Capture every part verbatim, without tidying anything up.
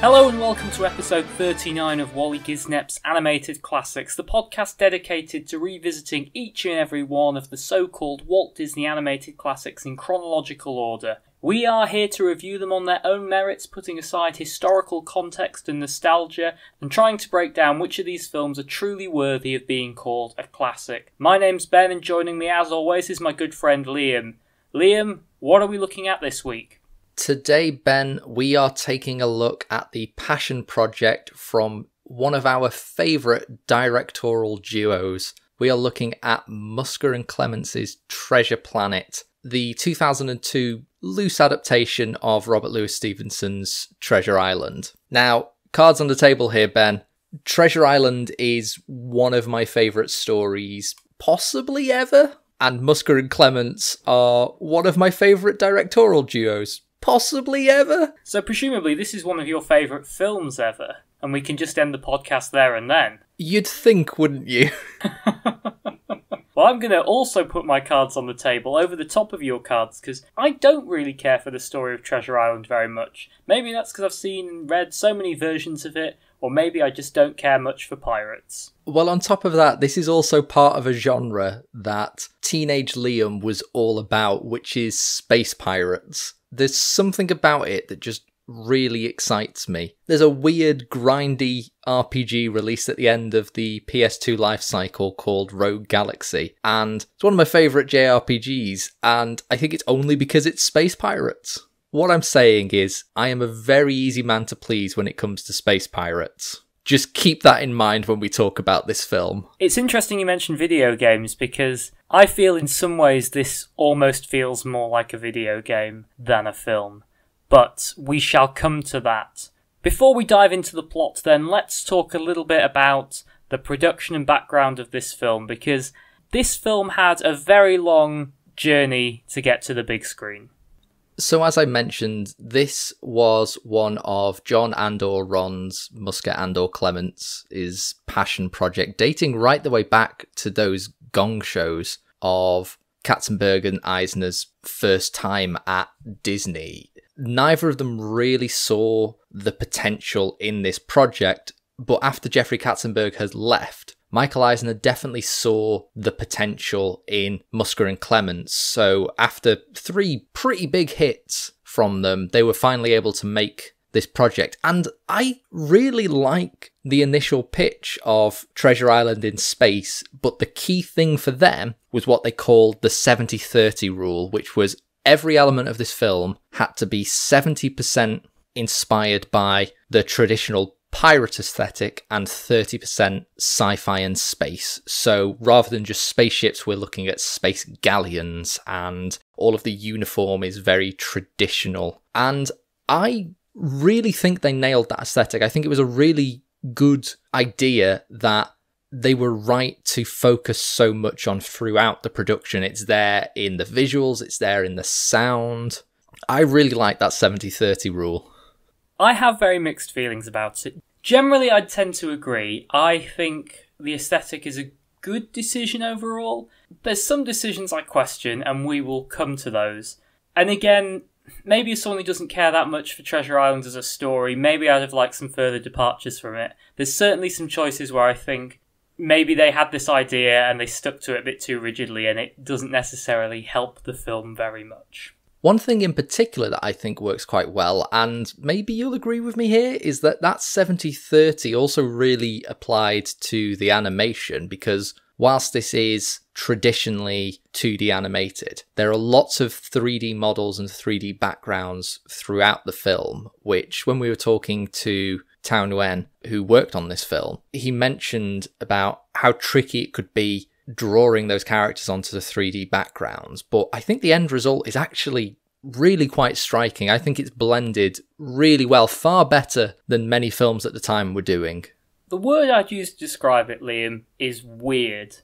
Hello and welcome to episode thirty-nine of Waly Gisnep's Animated Classics, the podcast dedicated to revisiting each and every one of the so-called Walt Disney animated classics in chronological order. We are here to review them on their own merits, putting aside historical context and nostalgia, and trying to break down which of these films are truly worthy of being called a classic. My name's Ben, and joining me as always is my good friend Liam. Liam, what are we looking at this week? Today, Ben, we are taking a look at the passion project from one of our favourite directorial duos. We are looking at Musker and Clements' Treasure Planet, the two thousand two loose adaptation of Robert Louis Stevenson's Treasure Island. Now, cards on the table here, Ben. Treasure Island is one of my favourite stories possibly ever, and Musker and Clements are one of my favourite directorial duos. Possibly ever. So presumably this is one of your favourite films ever, and we can just end the podcast there and then. You'd think, wouldn't you? Well, I'm going to also put my cards on the table over the top of your cards, because I don't really care for the story of Treasure Island very much. Maybe that's because I've seen and read so many versions of it, or maybe I just don't care much for pirates. Well, on top of that, this is also part of a genre that teenage Liam was all about, which is space pirates. There's something about it that just really excites me. There's a weird, grindy R P G released at the end of the P S two life cycle called Rogue Galaxy, and it's one of my favourite J R P Gs, and I think it's only because it's space pirates. What I'm saying is, I am a very easy man to please when it comes to space pirates. Just keep that in mind when we talk about this film. It's interesting you mentioned video games, because I feel in some ways this almost feels more like a video game than a film, but we shall come to that. Before we dive into the plot then, let's talk a little bit about the production and background of this film, because this film had a very long journey to get to the big screen. So as I mentioned, this was one of John and or Ron's, Musker and or Clements, is passion project, dating right the way back to those gong shows of Katzenberg and Eisner's first time at Disney. Neither of them really saw the potential in this project, but after Jeffrey Katzenberg has left, Michael Eisner definitely saw the potential in Musker and Clements. So after three pretty big hits from them, they were finally able to make this project. And I really like the initial pitch of Treasure Island in space, but the key thing for them was what they called the seventy thirty rule, which was every element of this film had to be seventy percent inspired by the traditional pirate aesthetic and thirty percent sci-fi and space. So rather than just spaceships, we're looking at space galleons, and all of the uniform is very traditional. And I really think they nailed that aesthetic. I think it was a really good idea that they were right to focus so much on throughout the production. It's there in the visuals, it's there in the sound. I really like that seventy thirty rule. I have very mixed feelings about it. Generally, I tend to agree. I think the aesthetic is a good decision overall. There's some decisions I question, and we will come to those. And again, maybe as someone who doesn't care that much for Treasure Island as a story, maybe I'd have liked some further departures from it. There's certainly some choices where I think maybe they had this idea and they stuck to it a bit too rigidly, and it doesn't necessarily help the film very much. One thing in particular that I think works quite well, and maybe you'll agree with me here, is that that seventy thirty also really applied to the animation, because whilst this is traditionally two D animated, there are lots of three D models and three D backgrounds throughout the film, which when we were talking to Tao Nguyen, who worked on this film, he mentioned about how tricky it could be drawing those characters onto the three D backgrounds. But I think the end result is actually really quite striking. I think it's blended really well, far better than many films at the time were doing. The word I'd use to describe it, Liam, is weird.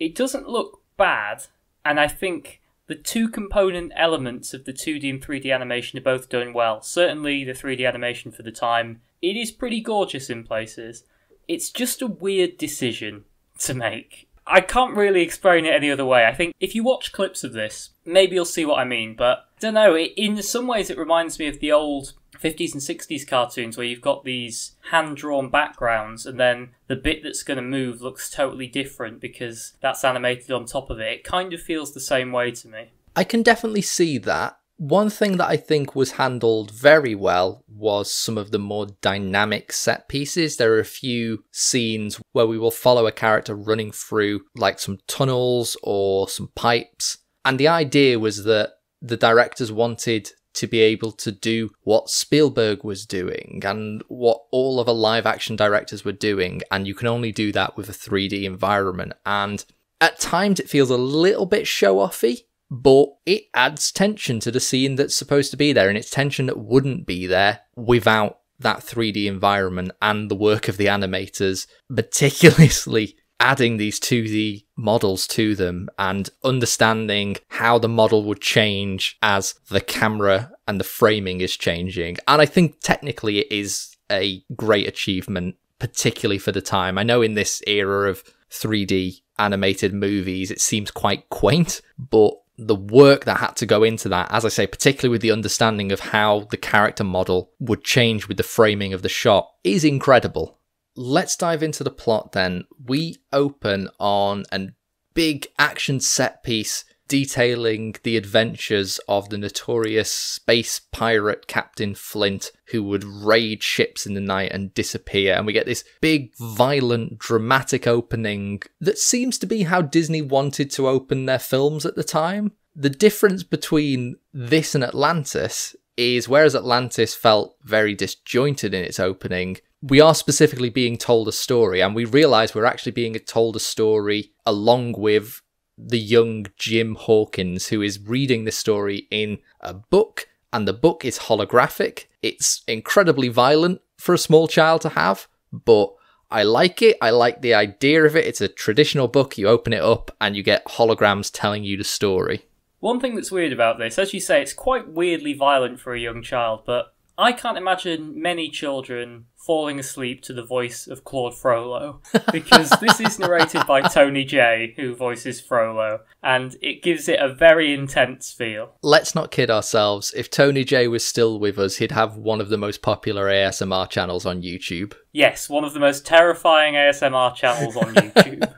It doesn't look bad, and I think the two component elements of the two D and three D animation are both done well. Certainly the three D animation for the time, it is pretty gorgeous in places. It's just a weird decision to make. I can't really explain it any other way. I think if you watch clips of this, maybe you'll see what I mean, but don't know, it, in some ways it reminds me of the old fifties and sixties cartoons where you've got these hand-drawn backgrounds and then the bit that's going to move looks totally different because that's animated on top of it. It kind of feels the same way to me. I can definitely see that. One thing that I think was handled very well was some of the more dynamic set pieces. There are a few scenes where we will follow a character running through like some tunnels or some pipes. And the idea was that the directors wanted to be able to do what Spielberg was doing and what all other live action directors were doing. And you can only do that with a three D environment. And at times it feels a little bit show-offy. But it adds tension to the scene that's supposed to be there, and it's tension that wouldn't be there without that three D environment and the work of the animators meticulously adding these two D models to them and understanding how the model would change as the camera and the framing is changing. And I think technically it is a great achievement, particularly for the time. I know in this era of three D animated movies, it seems quite quaint, but the work that had to go into that, as I say, particularly with the understanding of how the character model would change with the framing of the shot, is incredible. Let's dive into the plot then. We open on a big action set piece detailing the adventures of the notorious space pirate Captain Flint, who would raid ships in the night and disappear. And we get this big, violent, dramatic opening that seems to be how Disney wanted to open their films at the time. The difference between this and Atlantis is, whereas Atlantis felt very disjointed in its opening, we are specifically being told a story, and we realise we're actually being told a story along with the young Jim Hawkins, who is reading the story in a book, and the book is holographic. It's incredibly violent for a small child to have, but I like it. I like the idea of it. It's a traditional book. You open it up and you get holograms telling you the story. One thing that's weird about this, as you say, it's quite weirdly violent for a young child, but I can't imagine many children falling asleep to the voice of Claude Frollo, because this is narrated by Tony Jay, who voices Frollo, and it gives it a very intense feel. Let's not kid ourselves. If Tony Jay was still with us, he'd have one of the most popular A S M R channels on YouTube. Yes, one of the most terrifying A S M R channels on YouTube.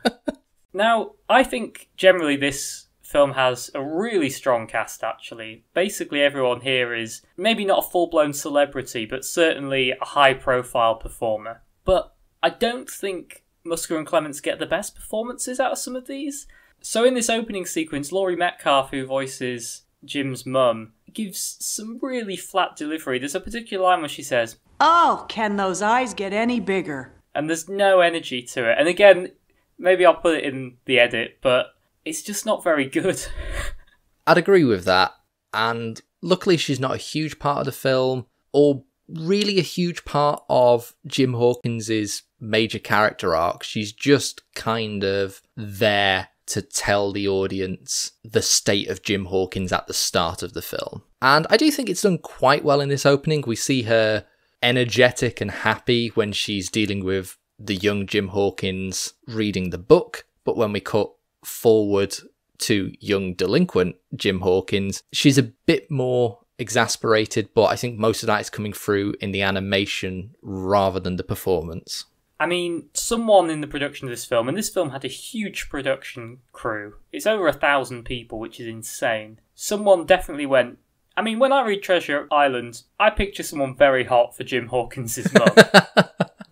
Now, I think generally this film has a really strong cast, actually. Basically everyone here is maybe not a full-blown celebrity, but certainly a high-profile performer. But I don't think Musker and Clements get the best performances out of some of these. So in this opening sequence, Laurie Metcalf, who voices Jim's mum, gives some really flat delivery. There's a particular line where she says, "Oh, can those eyes get any bigger?" And there's no energy to it. And again, maybe I'll put it in the edit, but it's just not very good. I'd agree with that. And luckily she's not a huge part of the film, or really a huge part of Jim Hawkins's major character arc. She's just kind of there to tell the audience the state of Jim Hawkins at the start of the film. And I do think it's done quite well in this opening. We see her energetic and happy when she's dealing with the young Jim Hawkins reading the book. But when we cut forward to young delinquent Jim Hawkins, she's a bit more exasperated, but I think most of that is coming through in the animation rather than the performance. I mean, someone in the production of this film, and this film had a huge production crew, it's over a thousand people, which is insane. Someone definitely went, I mean, when I read Treasure Island, I picture someone very hot for Jim Hawkins' mum.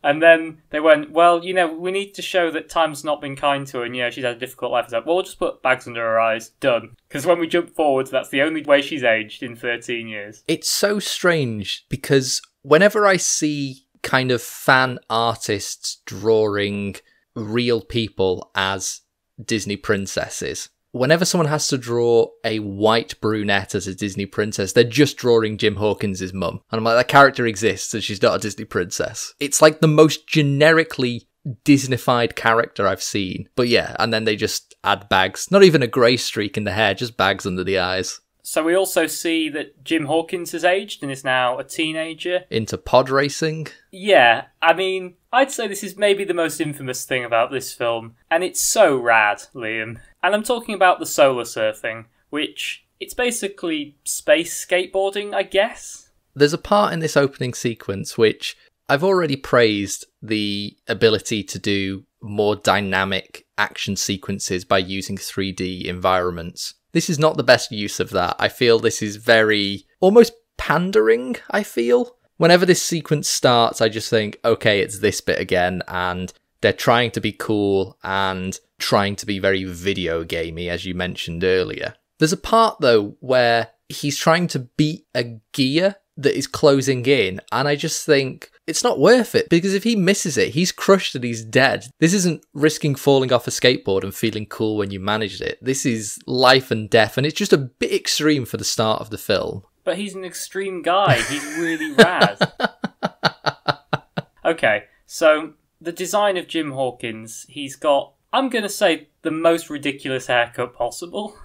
And then they went, well, you know, we need to show that time's not been kind to her and, you know, she's had a difficult life. It's like, well, we'll just put bags under her eyes. Done. Because when we jump forwards, that's the only way she's aged in thirteen years. It's so strange because whenever I see kind of fan artists drawing real people as Disney princesses, whenever someone has to draw a white brunette as a Disney princess, they're just drawing Jim Hawkins' mum. And I'm like, that character exists and she's not a Disney princess. It's like the most generically Disneyfied character I've seen. But yeah, and then they just add bags. Not even a grey streak in the hair, just bags under the eyes. So we also see that Jim Hawkins has aged and is now a teenager. Into pod racing. Yeah, I mean, I'd say this is maybe the most infamous thing about this film. And it's so rad, Liam. And I'm talking about the solar surfing, which It's basically space skateboarding, I guess. There's a part in this opening sequence which I've already praised the ability to do more dynamic action sequences by using three D environments. This is not the best use of that. I feel this is very almost pandering, I feel. Whenever this sequence starts, I just think, okay, it's this bit again, and they're trying to be cool and trying to be very video gamey, as you mentioned earlier. There's a part, though, where he's trying to beat a gear that is closing in, and I just think it's not worth it, because if he misses it, he's crushed and he's dead. This isn't risking falling off a skateboard and feeling cool when you managed it. This is life and death, and it's just a bit extreme for the start of the film. But he's an extreme guy. He's really rad. Okay, so the design of Jim Hawkins, he's got, I'm going to say, the most ridiculous haircut possible.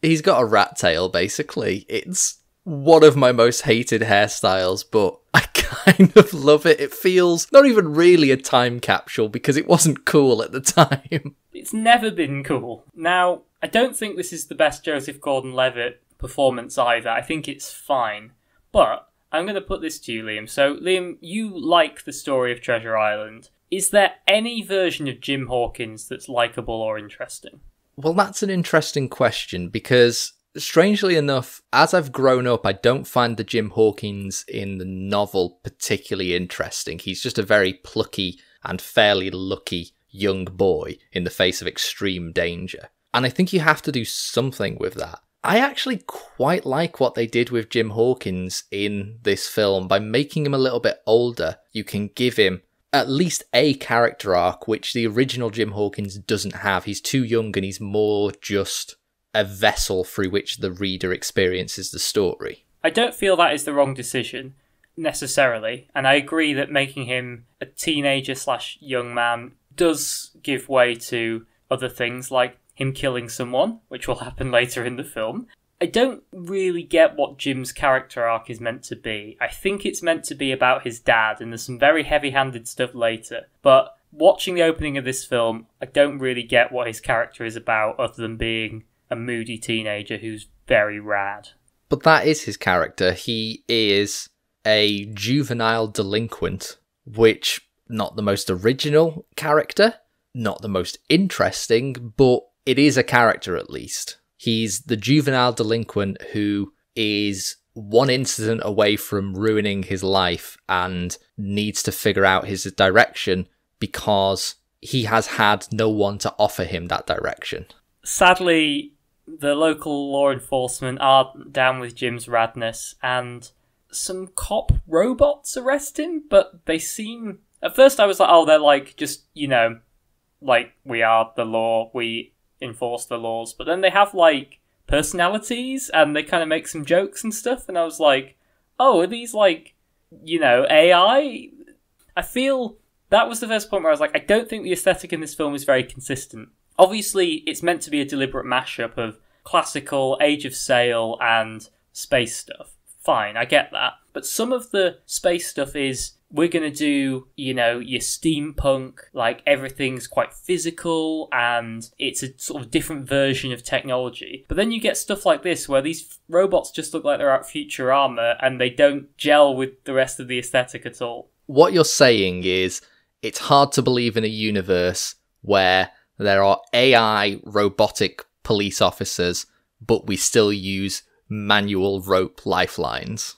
He's got a rat tail, basically. It's one of my most hated hairstyles, but I kind of love it. It feels not even really a time capsule because it wasn't cool at the time. It's never been cool. Now, I don't think this is the best Joseph Gordon-Levitt performance either. I think it's fine. But I'm going to put this to you, Liam. So, Liam, you like the story of Treasure Island. Is there any version of Jim Hawkins that's likeable or interesting? Well, that's an interesting question because, strangely enough, as I've grown up, I don't find the Jim Hawkins in the novel particularly interesting. He's just a very plucky and fairly lucky young boy in the face of extreme danger. And I think you have to do something with that. I actually quite like what they did with Jim Hawkins in this film. By making him a little bit older, you can give him at least a character arc, which the original Jim Hawkins doesn't have. He's too young and he's more just a vessel through which the reader experiences the story. I don't feel that is the wrong decision, necessarily, and I agree that making him a teenager slash young man does give way to other things like him killing someone, which will happen later in the film. I don't really get what Jim's character arc is meant to be. I think it's meant to be about his dad, and there's some very heavy-handed stuff later. But watching the opening of this film, I don't really get what his character is about, other than being a moody teenager who's very rad. But that is his character. He is a juvenile delinquent, which, not the most original character, not the most interesting, but it is a character, at least. He's the juvenile delinquent who is one incident away from ruining his life and needs to figure out his direction because he has had no one to offer him that direction. Sadly, the local law enforcement are down with Jim's radness, and some cop robots arrest him, but they seem... At first I was like, oh, they're like, just, you know, like, we are the law, we enforce the laws, but then they have like personalities and they kind of make some jokes and stuff, and I was like, oh, are these like, you know, A I? I feel that was the first point where I was like, I don't think the aesthetic in this film is very consistent. Obviously it's meant to be a deliberate mashup of classical, Age of Sail and space stuff. Fine, I get that. But some of the space stuff is, we're going to do, you know, your steampunk, like everything's quite physical and it's a sort of different version of technology. But then you get stuff like this where these robots just look like they're out of Futurama and they don't gel with the rest of the aesthetic at all. What you're saying is it's hard to believe in a universe where there are A I robotic police officers, but we still use manual rope lifelines.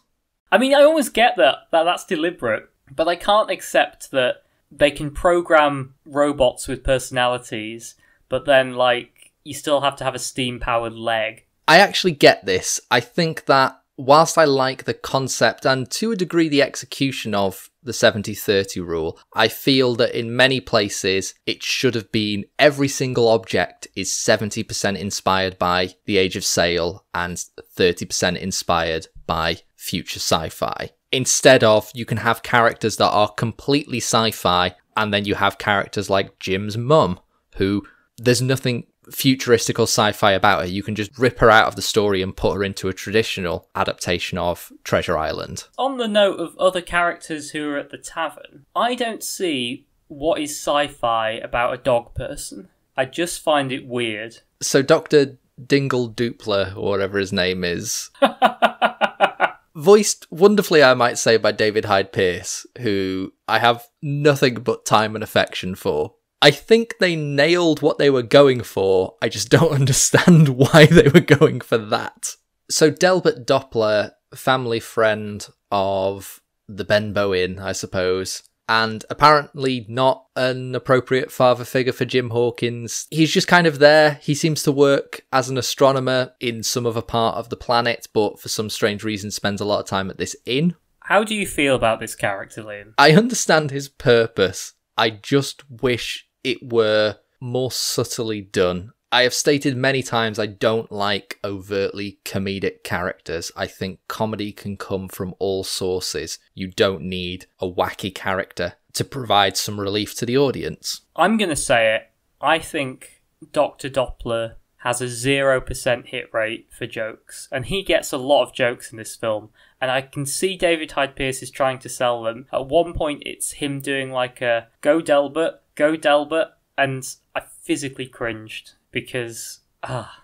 I mean, I always get that, that that's deliberate. But I can't accept that they can program robots with personalities, but then, like, you still have to have a steam-powered leg. I actually get this. I think that whilst I like the concept and, to a degree, the execution of the seventy thirty rule, I feel that in many places it should have been every single object is seventy percent inspired by the Age of Sail and thirty percent inspired by future sci-fi. Instead of, you can have characters that are completely sci-fi, and then you have characters like Jim's mum, who there's nothing futuristic or sci-fi about her. You can just rip her out of the story and put her into a traditional adaptation of Treasure Island. On the note of other characters who are at the tavern, I don't see what is sci-fi about a dog person. I just find it weird. So Doctor Dingle Doopler, or whatever his name is. Voiced wonderfully, I might say, by David Hyde Pierce, who I have nothing but time and affection for. I think they nailed what they were going for. I just don't understand why they were going for that. So Delbert Doppler, family friend of the Benbow Inn, I suppose, and apparently not an appropriate father figure for Jim Hawkins. He's just kind of there. He seems to work as an astronomer in some other part of the planet, but for some strange reason spends a lot of time at this inn. How do you feel about this character, Liam? I understand his purpose. I just wish it were more subtly done. I have stated many times I don't like overtly comedic characters. I think comedy can come from all sources. You don't need a wacky character to provide some relief to the audience. I'm going to say it. I think Doctor Doppler has a zero percent hit rate for jokes, and he gets a lot of jokes in this film, and I can see David Hyde Pierce is trying to sell them. At one point, it's him doing like a, go Delbert, go Delbert, and I physically cringed. Because, ah,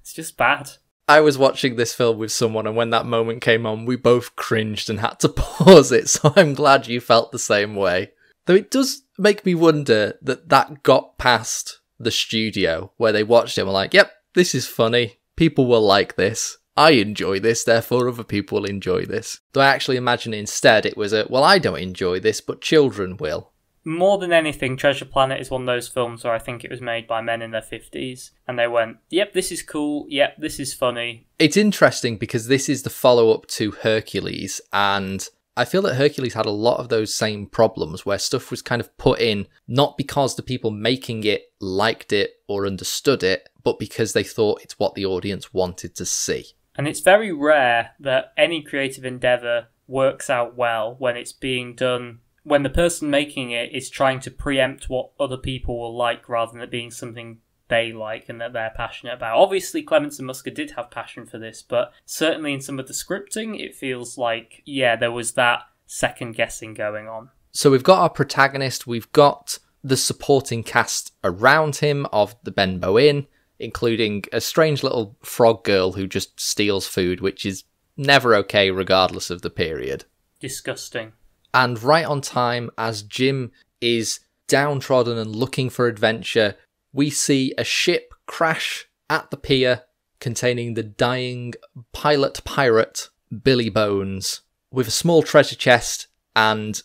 it's just bad. I was watching this film with someone, and when that moment came on, we both cringed and had to pause it, so I'm glad you felt the same way. Though it does make me wonder that that got past the studio, where they watched it and were like, yep, this is funny, people will like this, I enjoy this, therefore other people will enjoy this. Though I actually imagine instead it was a, well, I don't enjoy this, but children will. More than anything, Treasure Planet is one of those films where I think it was made by men in their fifties, and they went, yep, this is cool, yep, this is funny. It's interesting because this is the follow-up to Hercules, and I feel that Hercules had a lot of those same problems where stuff was kind of put in, not because the people making it liked it or understood it, but because they thought it's what the audience wanted to see. And it's very rare that any creative endeavour works out well when it's being done when the person making it is trying to preempt what other people will like rather than it being something they like and that they're passionate about. Obviously, Clements and Musker did have passion for this, but certainly in some of the scripting, it feels like, yeah, there was that second guessing going on. So we've got our protagonist, we've got the supporting cast around him of the Benbow Inn, including a strange little frog girl who just steals food, which is never okay regardless of the period. Disgusting. And right on time, as Jim is downtrodden and looking for adventure, we see a ship crash at the pier containing the dying pilot pirate, Billy Bones, with a small treasure chest and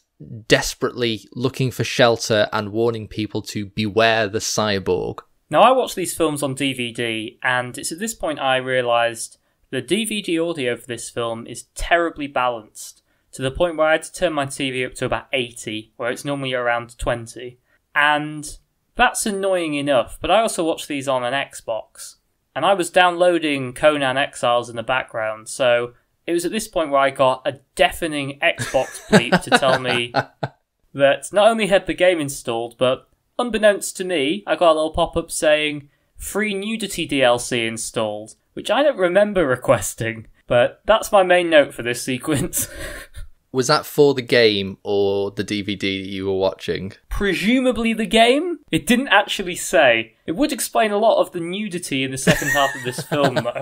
desperately looking for shelter and warning people to beware the cyborg. Now, I watched these films on D V D, and it's at this point I realised the D V D audio for this film is terribly balanced, to the point where I had to turn my T V up to about eighty, where it's normally around twenty. And that's annoying enough, but I also watched these on an Xbox. And I was downloading Conan Exiles in the background, so it was at this point where I got a deafening Xbox bleep to tell me that not only had the game installed, but unbeknownst to me, I got a little pop-up saying, free nudity D L C installed, which I don't remember requesting. But that's my main note for this sequence. Was that for the game or the D V D that you were watching? Presumably the game? It didn't actually say. It would explain a lot of the nudity in the second half of this film, though.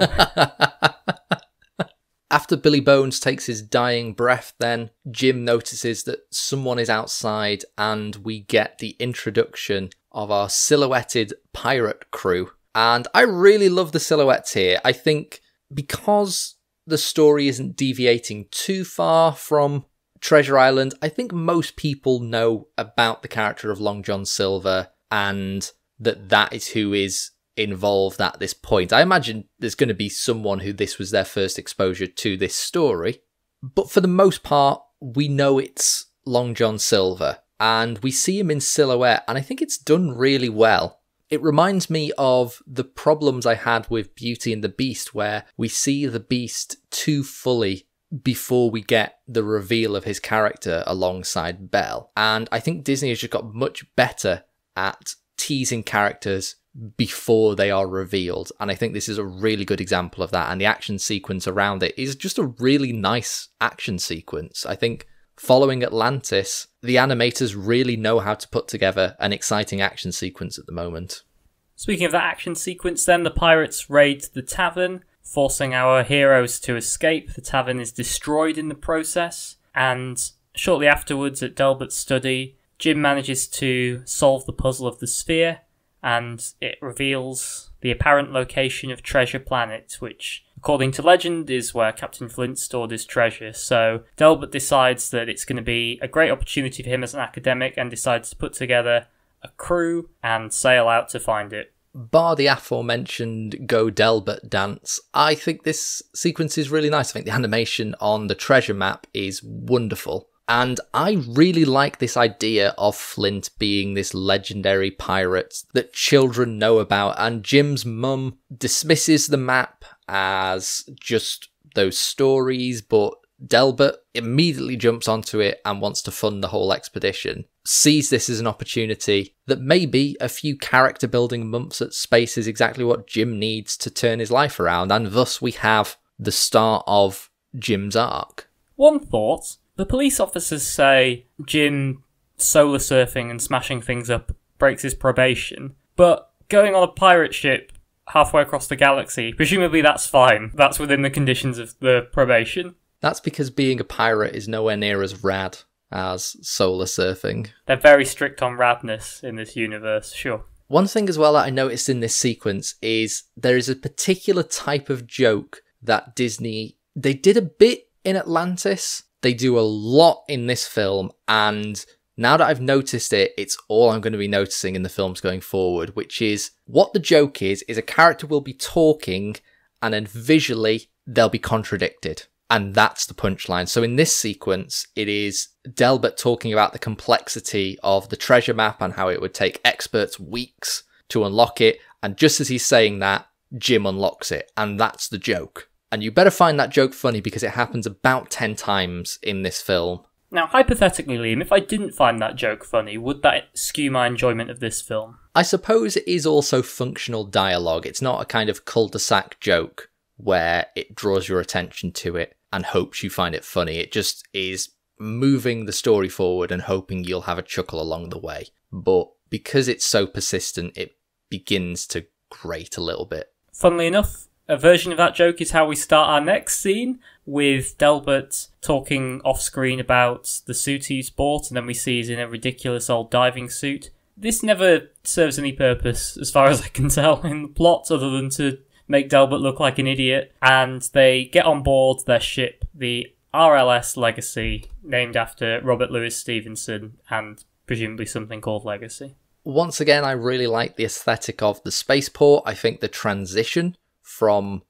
After Billy Bones takes his dying breath then, Jim notices that someone is outside and we get the introduction of our silhouetted pirate crew. And I really love the silhouettes here. I think because the story isn't deviating too far from Treasure Island, I think most people know about the character of Long John Silver and that that is who is involved at this point. I imagine there's going to be someone who this was their first exposure to this story. But for the most part, we know it's Long John Silver and we see him in silhouette, and I think it's done really well. It reminds me of the problems I had with Beauty and the Beast, where we see the Beast too fully before we get the reveal of his character alongside Belle. And I think Disney has just got much better at teasing characters before they are revealed. And I think this is a really good example of that. And the action sequence around it is just a really nice action sequence. I think following Atlantis, the animators really know how to put together an exciting action sequence at the moment. Speaking of that action sequence then, the pirates raid the tavern, forcing our heroes to escape. The tavern is destroyed in the process, and shortly afterwards at Delbert's study, Jim manages to solve the puzzle of the sphere, and it reveals the apparent location of Treasure Planet, which, according to legend, is where Captain Flint stored his treasure. So Delbert decides that it's going to be a great opportunity for him as an academic, and decides to put together a crew and sail out to find it. Bar the aforementioned Go Delbert dance, I think this sequence is really nice. I think the animation on the treasure map is wonderful. And I really like this idea of Flint being this legendary pirate that children know about, and Jim's mum dismisses the map as just those stories, but Delbert immediately jumps onto it and wants to fund the whole expedition, sees this as an opportunity that maybe a few character building months at space is exactly what Jim needs to turn his life around, and thus we have the start of Jim's arc. One thought. The police officers say Jim solar surfing and smashing things up breaks his probation, but going on a pirate ship halfway across the galaxy, presumably that's fine. That's within the conditions of the probation. That's because being a pirate is nowhere near as rad as solar surfing. They're very strict on radness in this universe, sure. One thing as well that I noticed in this sequence is there is a particular type of joke that Disney, they did a bit in Atlantis. They do a lot in this film, and now that I've noticed it, it's all I'm going to be noticing in the films going forward, which is what the joke is, is a character will be talking and then visually they'll be contradicted. And that's the punchline. So in this sequence, it is Delbert talking about the complexity of the treasure map and how it would take experts weeks to unlock it. And just as he's saying that, Jim unlocks it. And that's the joke. And you better find that joke funny because it happens about ten times in this film. Now, hypothetically, Liam, if I didn't find that joke funny, would that skew my enjoyment of this film? I suppose it is also functional dialogue. It's not a kind of cul-de-sac joke where it draws your attention to it and hopes you find it funny. It just is moving the story forward and hoping you'll have a chuckle along the way. But because it's so persistent, it begins to grate a little bit. Funnily enough, a version of that joke is how we start our next scene, with Delbert talking off-screen about the suit he's bought, and then we see he's in a ridiculous old diving suit. This never serves any purpose, as far as I can tell, in the plot, other than to make Delbert look like an idiot. And they get on board their ship, the R L S Legacy, named after Robert Louis Stevenson, and presumably something called Legacy. Once again, I really like the aesthetic of the spaceport. I think the transition from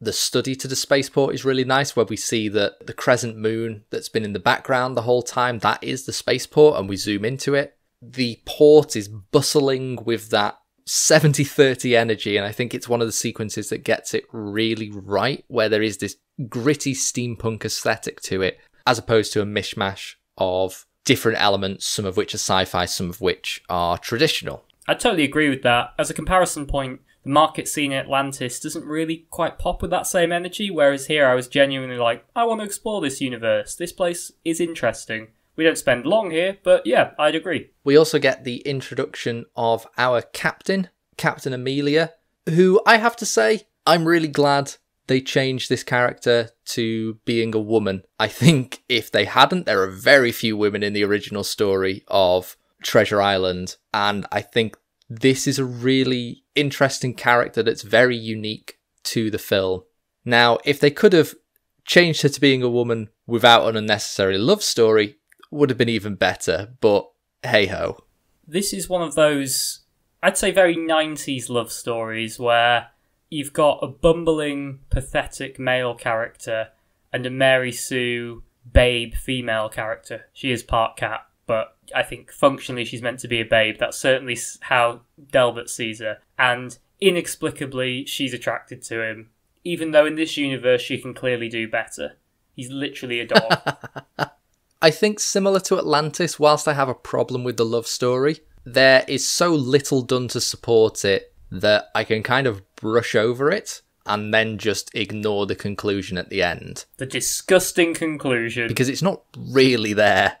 the study to the spaceport is really nice, where we see that the crescent moon that's been in the background the whole time, that is the spaceport, and we zoom into it. The port is bustling with that seventy thirty energy, and I think it's one of the sequences that gets it really right, where there is this gritty steampunk aesthetic to it, as opposed to a mishmash of different elements, some of which are sci-fi, some of which are traditional. I totally agree with that. As a comparison point, the market scene in Atlantis doesn't really quite pop with that same energy, whereas here I was genuinely like, I want to explore this universe. This place is interesting. We don't spend long here, but yeah, I'd agree. We also get the introduction of our captain, Captain Amelia, who I have to say, I'm really glad they changed this character to being a woman. I think if they hadn't, there are very few women in the original story of Treasure Island, and I think this is a really interesting character that's very unique to the film. Now, if they could have changed her to being a woman without an unnecessary love story, it would have been even better, but hey-ho. This is one of those, I'd say, very nineties love stories where you've got a bumbling, pathetic male character and a Mary Sue babe female character. She is part cat, but I think functionally she's meant to be a babe. That's certainly how Delbert sees her. And inexplicably, she's attracted to him, even though in this universe she can clearly do better. He's literally a dog. I think similar to Atlantis, whilst I have a problem with the love story, there is so little done to support it that I can kind of brush over it and then just ignore the conclusion at the end. The disgusting conclusion. Because it's not really there.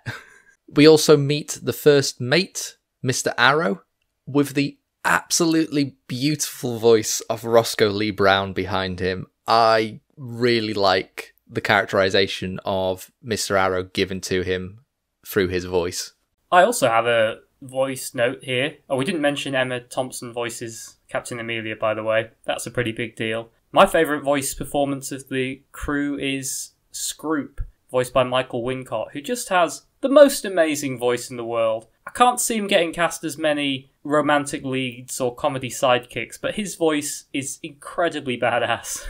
We also meet the first mate, Mister Arrow, with the absolutely beautiful voice of Roscoe Lee Brown behind him. I really like the characterization of Mister Arrow given to him through his voice. I also have a voice note here. Oh, we didn't mention Emma Thompson voices Captain Amelia, by the way. That's a pretty big deal. My favourite voice performance of the crew is Scroop, voiced by Michael Wincott, who just has the most amazing voice in the world. I can't see him getting cast as many romantic leads or comedy sidekicks, but his voice is incredibly badass.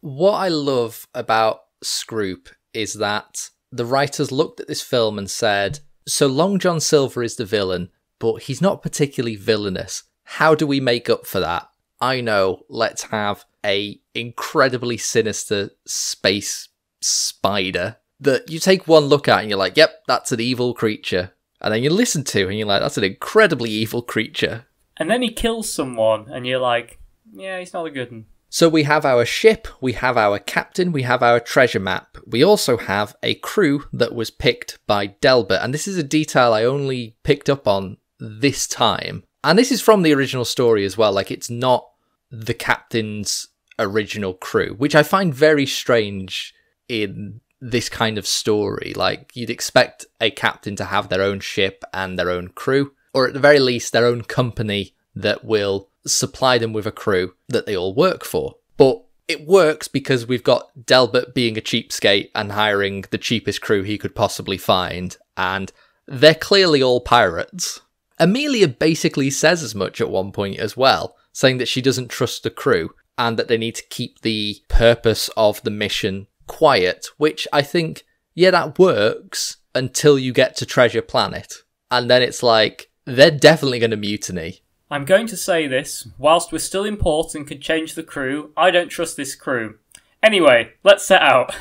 What I love about Scroop is that the writers looked at this film and said, so Long John Silver is the villain, but he's not particularly villainous. How do we make up for that? I know, let's have a incredibly sinister space spider that you take one look at and you're like, yep, that's an evil creature. And then you listen to and you're like, that's an incredibly evil creature. And then he kills someone and you're like, yeah, he's not a good one. So we have our ship, we have our captain, we have our treasure map. We also have a crew that was picked by Delbert. And this is a detail I only picked up on this time. And this is from the original story as well. Like, it's not the captain's original crew, which I find very strange in this kind of story. Like, you'd expect a captain to have their own ship and their own crew, or at the very least, their own company that will supply them with a crew that they all work for. But it works because we've got Delbert being a cheapskate and hiring the cheapest crew he could possibly find, and they're clearly all pirates. Amelia basically says as much at one point as well, saying that she doesn't trust the crew and that they need to keep the purpose of the mission quiet, which I think, yeah, that works until you get to Treasure Planet. And then it's like, they're definitely going to mutiny. I'm going to say this, whilst we're still in port and could change the crew, I don't trust this crew. Anyway, let's set out.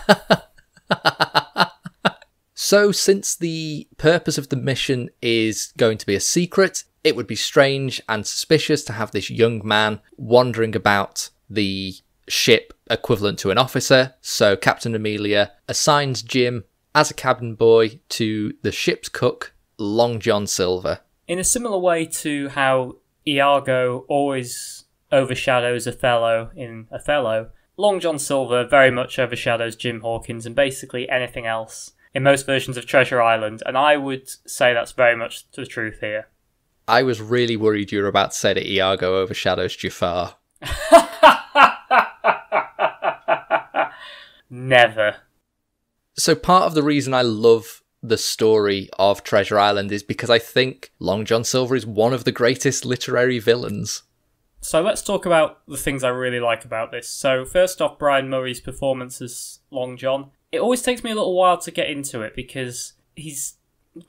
So since the purpose of the mission is going to be a secret, it would be strange and suspicious to have this young man wandering about the ship equivalent to an officer. So Captain Amelia assigns Jim as a cabin boy to the ship's cook, Long John Silver. In a similar way to how Iago always overshadows Othello in Othello, Long John Silver very much overshadows Jim Hawkins and basically anything else in most versions of Treasure Island, and I would say that's very much the truth here. I was really worried you were about to say that Iago overshadows Jafar. Never. So part of the reason I love the story of Treasure Island is because I think Long John Silver is one of the greatest literary villains. So let's talk about the things I really like about this. So first off, Brian Murray's performance as Long John. It always takes me a little while to get into it because he's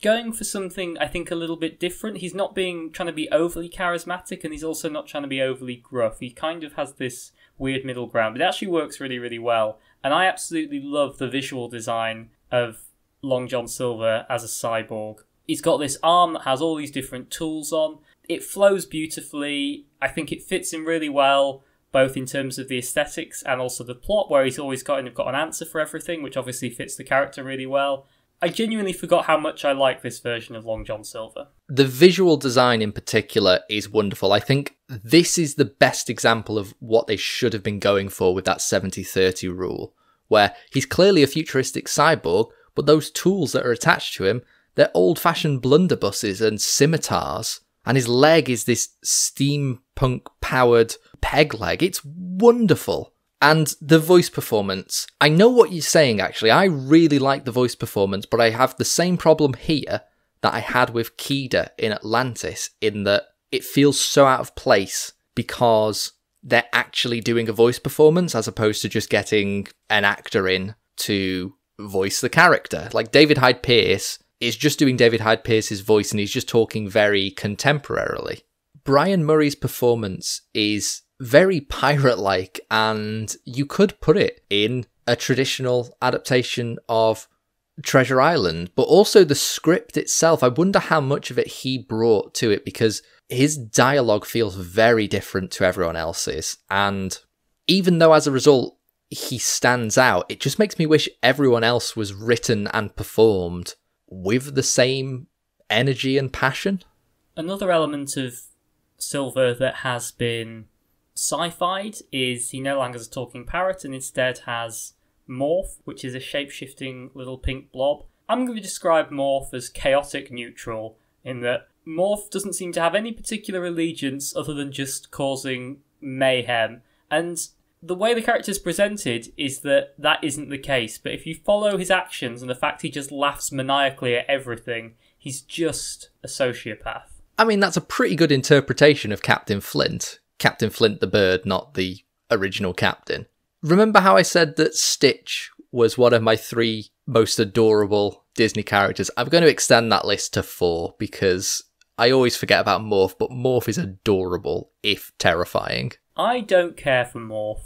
going for something I think a little bit different. He's not being trying to be overly charismatic, and he's also not trying to be overly gruff. He kind of has this weird middle ground, but it actually works really, really well. And I absolutely love the visual design of Long John Silver as a cyborg. He's got this arm that has all these different tools on. It flows beautifully. I think it fits in really well, both in terms of the aesthetics and also the plot, where he's always got, and got an answer for everything, which obviously fits the character really well. I genuinely forgot how much I like this version of Long John Silver. The visual design in particular is wonderful. I think this is the best example of what they should have been going for with that seventy thirty rule, where he's clearly a futuristic cyborg, but those tools that are attached to him, they're old-fashioned blunderbusses and scimitars, and his leg is this steampunk-powered peg leg. It's wonderful. And the voice performance. I know what you're saying, actually. I really like the voice performance, but I have the same problem here that I had with Kida in Atlantis, in that it feels so out of place because they're actually doing a voice performance as opposed to just getting an actor in to voice the character. Like, David Hyde Pierce is just doing David Hyde Pierce's voice, and he's just talking very contemporarily. Brian Murray's performance is very pirate-like, and you could put it in a traditional adaptation of Treasure Island, but also the script itself. I wonder how much of it he brought to it, because his dialogue feels very different to everyone else's, and even though as a result he stands out, it just makes me wish everyone else was written and performed with the same energy and passion. Another element of Silver that has been sci-fied is he no longer has a talking parrot and instead has Morph, which is a shape-shifting little pink blob. I'm going to describe Morph as chaotic neutral, in that Morph doesn't seem to have any particular allegiance other than just causing mayhem. And the way the character is presented is that that isn't the case, but if you follow his actions and the fact he just laughs maniacally at everything, he's just a sociopath. I mean, that's a pretty good interpretation of Captain Flint. Captain Flint the bird, not the original captain. Remember how I said that Stitch was one of my three most adorable Disney characters? I'm going to extend that list to four because I always forget about Morph, but Morph is adorable, if terrifying. I don't care for Morph.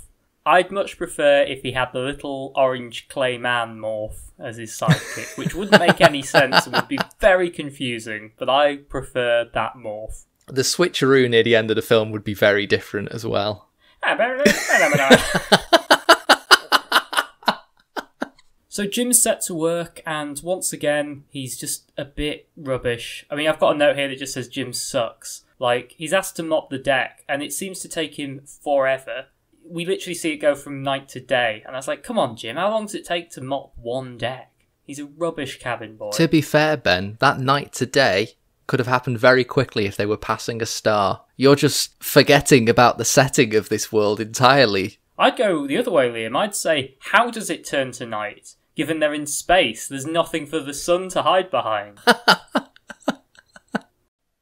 I'd much prefer if he had the little orange clay man Morph as his sidekick, which wouldn't make any sense and would be very confusing, but I prefer that Morph. The switcheroo near the end of the film would be very different as well. So Jim's set to work, and once again, he's just a bit rubbish. I mean, I've got a note here that just says Jim sucks. Like, he's asked to mop the deck, and it seems to take him forever. We literally see it go from night to day, and I was like, come on, Jim, how long does it take to mop one deck? He's a rubbish cabin boy. To be fair, Ben, that night to day could have happened very quickly if they were passing a star. You're just forgetting about the setting of this world entirely. I'd go the other way, Liam. I'd say, how does it turn to night? Given they're in space, there's nothing for the sun to hide behind.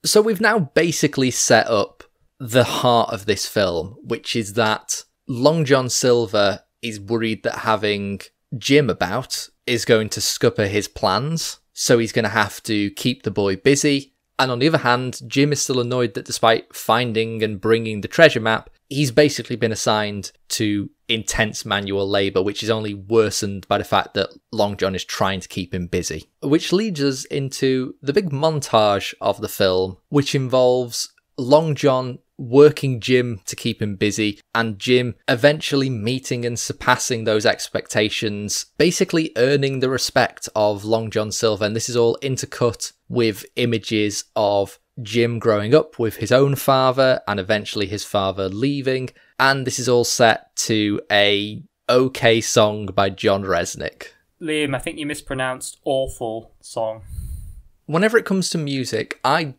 So we've now basically set up the heart of this film, which is that Long John Silver is worried that having Jim about is going to scupper his plans, so he's going to have to keep the boy busy. And on the other hand, Jim is still annoyed that despite finding and bringing the treasure map, he's basically been assigned to intense manual labour, which is only worsened by the fact that Long John is trying to keep him busy. Which leads us into the big montage of the film, which involves Long John working Jim to keep him busy, and Jim eventually meeting and surpassing those expectations, basically earning the respect of Long John Silver. And this is all intercut with images of Jim growing up with his own father and eventually his father leaving. And this is all set to a okay song by John Resnick. Liam, I think you mispronounced awful song. Whenever it comes to music, I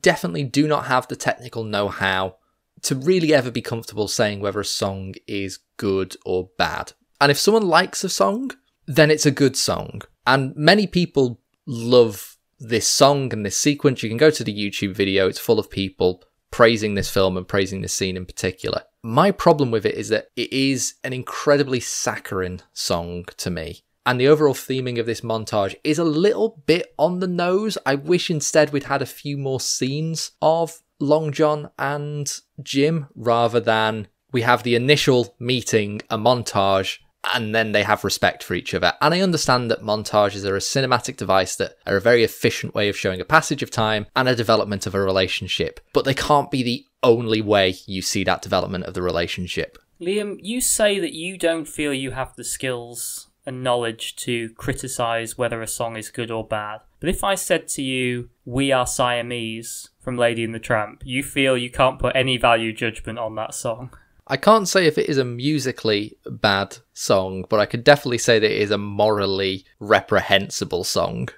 definitely do not have the technical know-how to really ever be comfortable saying whether a song is good or bad. And if someone likes a song, then it's a good song. And many people love this song and this sequence. You can go to the YouTube video. It's full of people praising this film and praising this scene in particular. My problem with it is that it is an incredibly saccharine song to me. And the overall theming of this montage is a little bit on the nose. I wish instead we'd had a few more scenes of Long John and Jim rather than we have the initial meeting, a montage, and then they have respect for each other. And I understand that montages are a cinematic device that are a very efficient way of showing a passage of time and a development of a relationship, but they can't be the only way you see that development of the relationship. Liam, you say that you don't feel you have the skills and knowledge to criticise whether a song is good or bad. But if I said to you, "We Are Siamese" from Lady and the Tramp, you feel you can't put any value judgment on that song? I can't say if it is a musically bad song, but I could definitely say that it is a morally reprehensible song.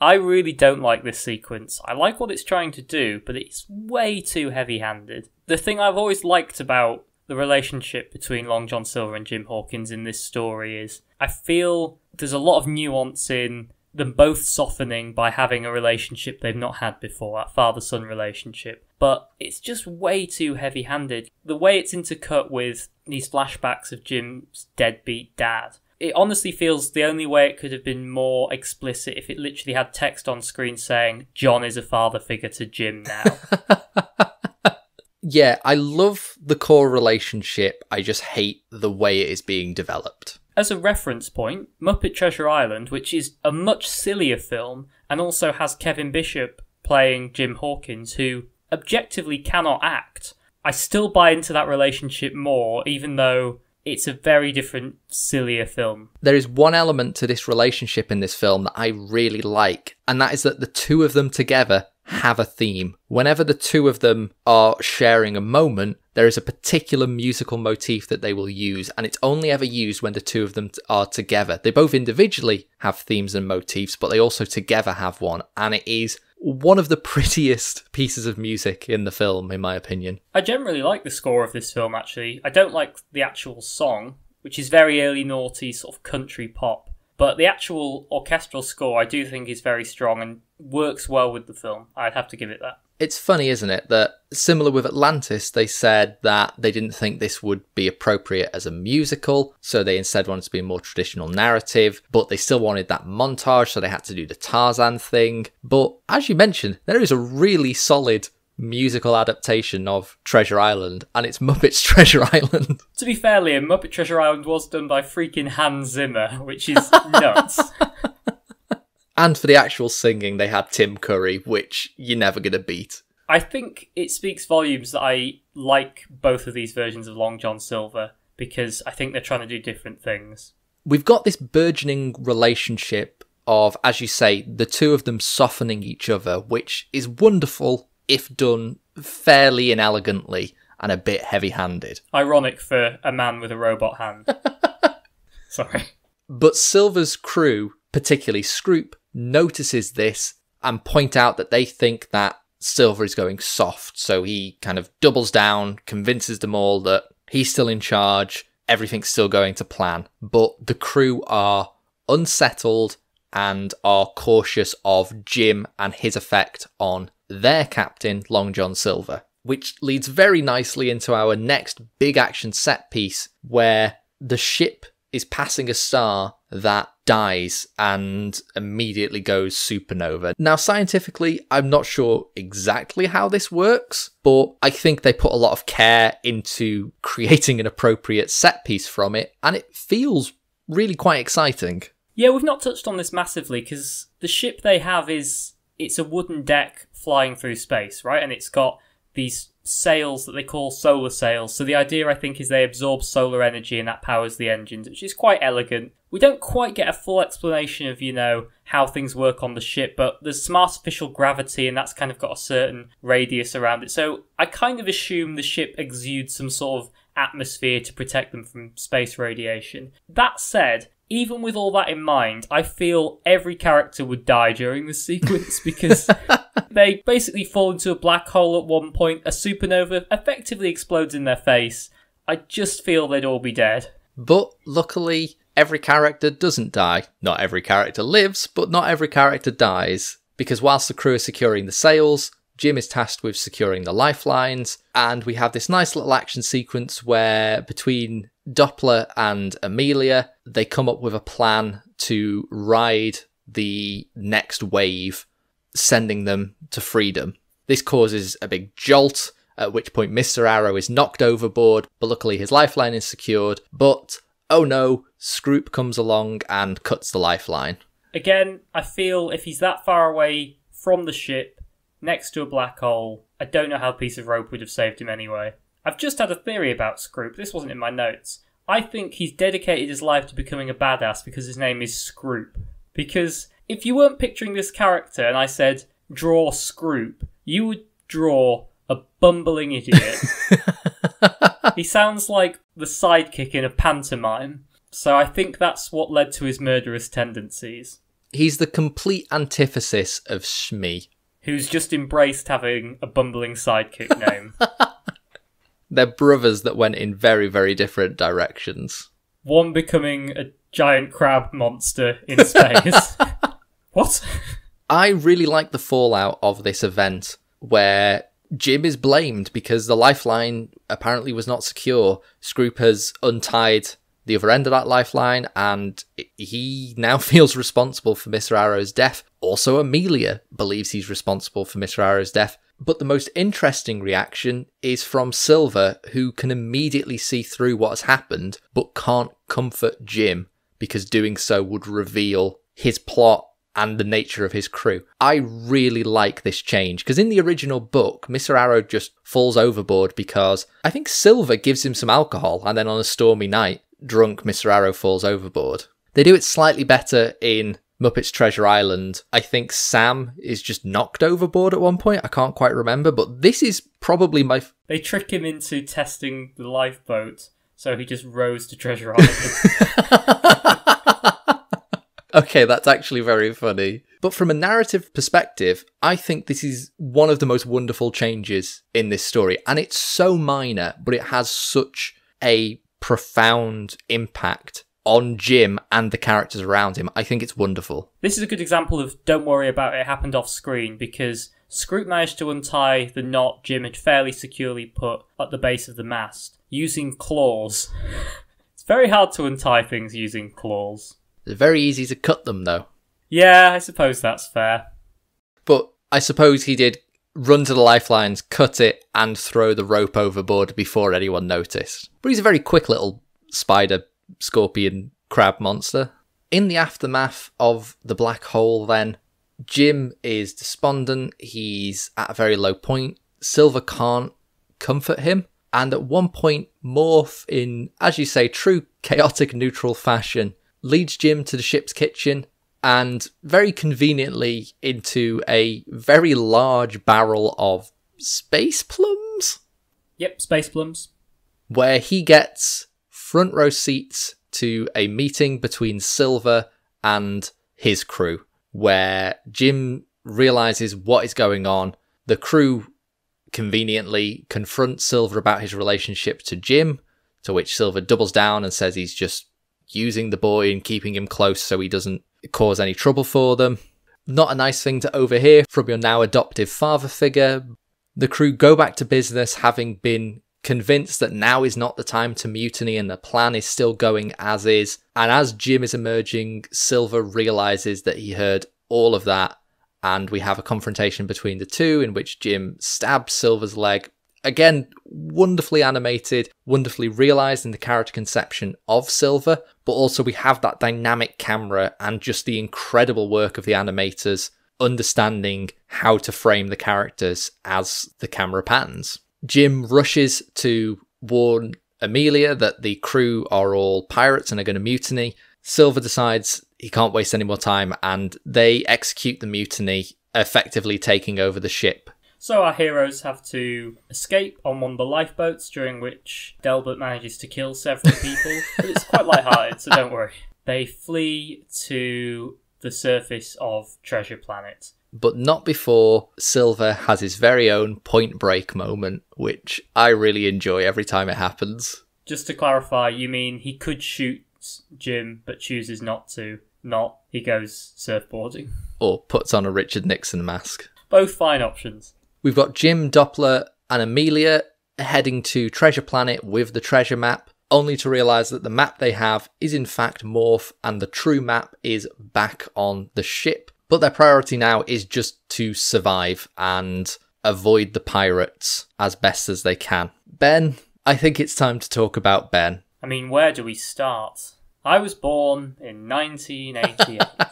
I really don't like this sequence. I like what it's trying to do, but it's way too heavy-handed. The thing I've always liked about the relationship between Long John Silver and Jim Hawkins in this story is, I feel there's a lot of nuance in them both softening by having a relationship they've not had before, that father-son relationship. But it's just way too heavy-handed. The way it's intercut with these flashbacks of Jim's deadbeat dad, it honestly feels the only way it could have been more explicit if it literally had text on screen saying, "John is a father figure to Jim now." Yeah, I love the core relationship. I just hate the way it is being developed. As a reference point, Muppet Treasure Island, which is a much sillier film, and also has Kevin Bishop playing Jim Hawkins, who objectively cannot act, I still buy into that relationship more, even though it's a very different, sillier film. There is one element to this relationship in this film that I really like, and that is that the two of them together have a theme. Whenever the two of them are sharing a moment, there is a particular musical motif that they will use, and it's only ever used when the two of them are together. They both individually have themes and motifs, but they also together have one, and it is one of the prettiest pieces of music in the film, in my opinion. I generally like the score of this film, actually. I don't like the actual song, which is very early noughties, sort of country pop. But the actual orchestral score, I do think, is very strong and works well with the film. I'd have to give it that. It's funny, isn't it, that similar with Atlantis, they said that they didn't think this would be appropriate as a musical, so they instead wanted to be a more traditional narrative, but they still wanted that montage, so they had to do the Tarzan thing. But as you mentioned, there is a really solid musical adaptation of Treasure Island, and it's Muppet's Treasure Island. To be fair, Liam, Muppet Treasure Island was done by freaking Hans Zimmer, which is nuts. And for the actual singing, they had Tim Curry, which you're never going to beat. I think it speaks volumes that I like both of these versions of Long John Silver, because I think they're trying to do different things. We've got this burgeoning relationship of, as you say, the two of them softening each other, which is wonderful, if done fairly and elegantly and a bit heavy-handed. Ironic for a man with a robot hand. Sorry. But Silver's crew, particularly Scroop, notices this and point out that they think that Silver is going soft. So he kind of doubles down, convinces them all that he's still in charge, everything's still going to plan. But the crew are unsettled and are cautious of Jim and his effect on their captain, Long John Silver, which leads very nicely into our next big action set piece, where the ship is passing a star that dies and immediately goes supernova. Now, scientifically, I'm not sure exactly how this works, but I think they put a lot of care into creating an appropriate set piece from it, and it feels really quite exciting. Yeah, we've not touched on this massively, because the ship they have is... it's a wooden deck flying through space, right? And it's got these sails that they call solar sails. So the idea, I think, is they absorb solar energy and that powers the engines, which is quite elegant. We don't quite get a full explanation of, you know, how things work on the ship, but there's some artificial gravity and that's kind of got a certain radius around it. So I kind of assume the ship exudes some sort of atmosphere to protect them from space radiation. That said, even with all that in mind, I feel every character would die during this sequence because they basically fall into a black hole at one point, a supernova effectively explodes in their face. I just feel they'd all be dead. But luckily, every character doesn't die. Not every character lives, but not every character dies. Because whilst the crew are securing the sails, Jim is tasked with securing the lifelines, and we have this nice little action sequence where between Doppler and Amelia, they come up with a plan to ride the next wave, sending them to freedom. This causes a big jolt, at which point Mister Arrow is knocked overboard, but luckily his lifeline is secured. But, oh no, Scroop comes along and cuts the lifeline. Again, I feel if he's that far away from the ship, next to a black hole, I don't know how a piece of rope would have saved him anyway. I've just had a theory about Scroop. This wasn't in my notes. I think he's dedicated his life to becoming a badass because his name is Scroop. Because if you weren't picturing this character and I said, draw Scroop, you would draw a bumbling idiot. He sounds like the sidekick in a pantomime. So I think that's what led to his murderous tendencies. He's the complete antithesis of Shmi, who's just embraced having a bumbling sidekick name. They're brothers that went in very, very different directions. One becoming a giant crab monster in space. What? I really like the fallout of this event where Jim is blamed because the lifeline apparently was not secure. Scroop has untied the other end of that lifeline and he now feels responsible for Mister Arrow's death. Also, Amelia believes he's responsible for Mister Arrow's death. But the most interesting reaction is from Silver, who can immediately see through what has happened, but can't comfort Jim, because doing so would reveal his plot and the nature of his crew. I really like this change, because in the original book, Mister Arrow just falls overboard because I think Silver gives him some alcohol, and then on a stormy night, drunk Mister Arrow falls overboard. They do it slightly better in Muppets Treasure Island, I think Sam is just knocked overboard at one point. I can't quite remember, but this is probably my... F they trick him into testing the lifeboat, so he just rows to Treasure Island. Okay, that's actually very funny. But from a narrative perspective, I think this is one of the most wonderful changes in this story. And it's so minor, but it has such a profound impact on Jim and the characters around him. I think it's wonderful. This is a good example of don't worry about it, it happened off screen, because Scroop managed to untie the knot Jim had fairly securely put at the base of the mast using claws. It's very hard to untie things using claws. They're very easy to cut them, though. Yeah, I suppose that's fair. But I suppose he did run to the lifelines, cut it, and throw the rope overboard before anyone noticed. But he's a very quick little spider, scorpion, crab monster. In the aftermath of the black hole, then, Jim is despondent. He's at a very low point. Silver can't comfort him. And at one point, Morph, in, as you say, true chaotic neutral fashion, leads Jim to the ship's kitchen and very conveniently into a very large barrel of space plums? Yep, space plums. Where he gets front row seats to a meeting between Silver and his crew, where Jim realizes what is going on. The crew conveniently confronts Silver about his relationship to Jim, to which Silver doubles down and says he's just using the boy and keeping him close so he doesn't cause any trouble for them. Not a nice thing to overhear from your now adoptive father figure. The crew go back to business, having been convinced that now is not the time to mutiny and the plan is still going as is. And as Jim is emerging, Silver realizes that he heard all of that, and we have a confrontation between the two in which Jim stabs Silver's leg. Again, wonderfully animated, wonderfully realised in the character conception of Silver, but also we have that dynamic camera and just the incredible work of the animators understanding how to frame the characters as the camera pans. Jim rushes to warn Amelia that the crew are all pirates and are going to mutiny. Silver decides he can't waste any more time and they execute the mutiny, effectively taking over the ship. So our heroes have to escape on one of the lifeboats, during which Delbert manages to kill several people. But it's quite lighthearted, so don't worry. They flee to the surface of Treasure Planet. But not before Silver has his very own Point Break moment, which I really enjoy every time it happens. Just to clarify, you mean he could shoot Jim, but chooses not to. Not he goes surfboarding. Or puts on a Richard Nixon mask. Both fine options. We've got Jim, Doppler and Amelia heading to Treasure Planet with the treasure map, only to realise that the map they have is in fact Morph and the true map is back on the ship. But their priority now is just to survive and avoid the pirates as best as they can. Ben, I think it's time to talk about Ben. I mean, where do we start? I was born in nineteen eighty-eight.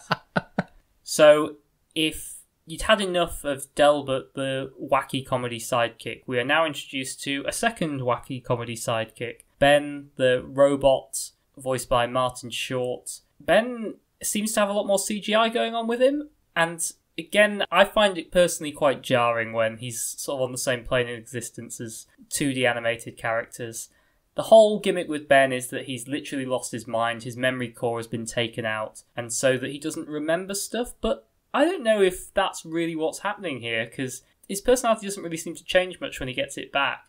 So if you'd had enough of Delbert, the wacky comedy sidekick, we are now introduced to a second wacky comedy sidekick, Ben, the robot, voiced by Martin Short. Ben seems to have a lot more C G I going on with him, and again, I find it personally quite jarring when he's sort of on the same plane of existence as two D animated characters. The whole gimmick with Ben is that he's literally lost his mind, his memory core has been taken out, and so that he doesn't remember stuff, but I don't know if that's really what's happening here, because his personality doesn't really seem to change much when he gets it back.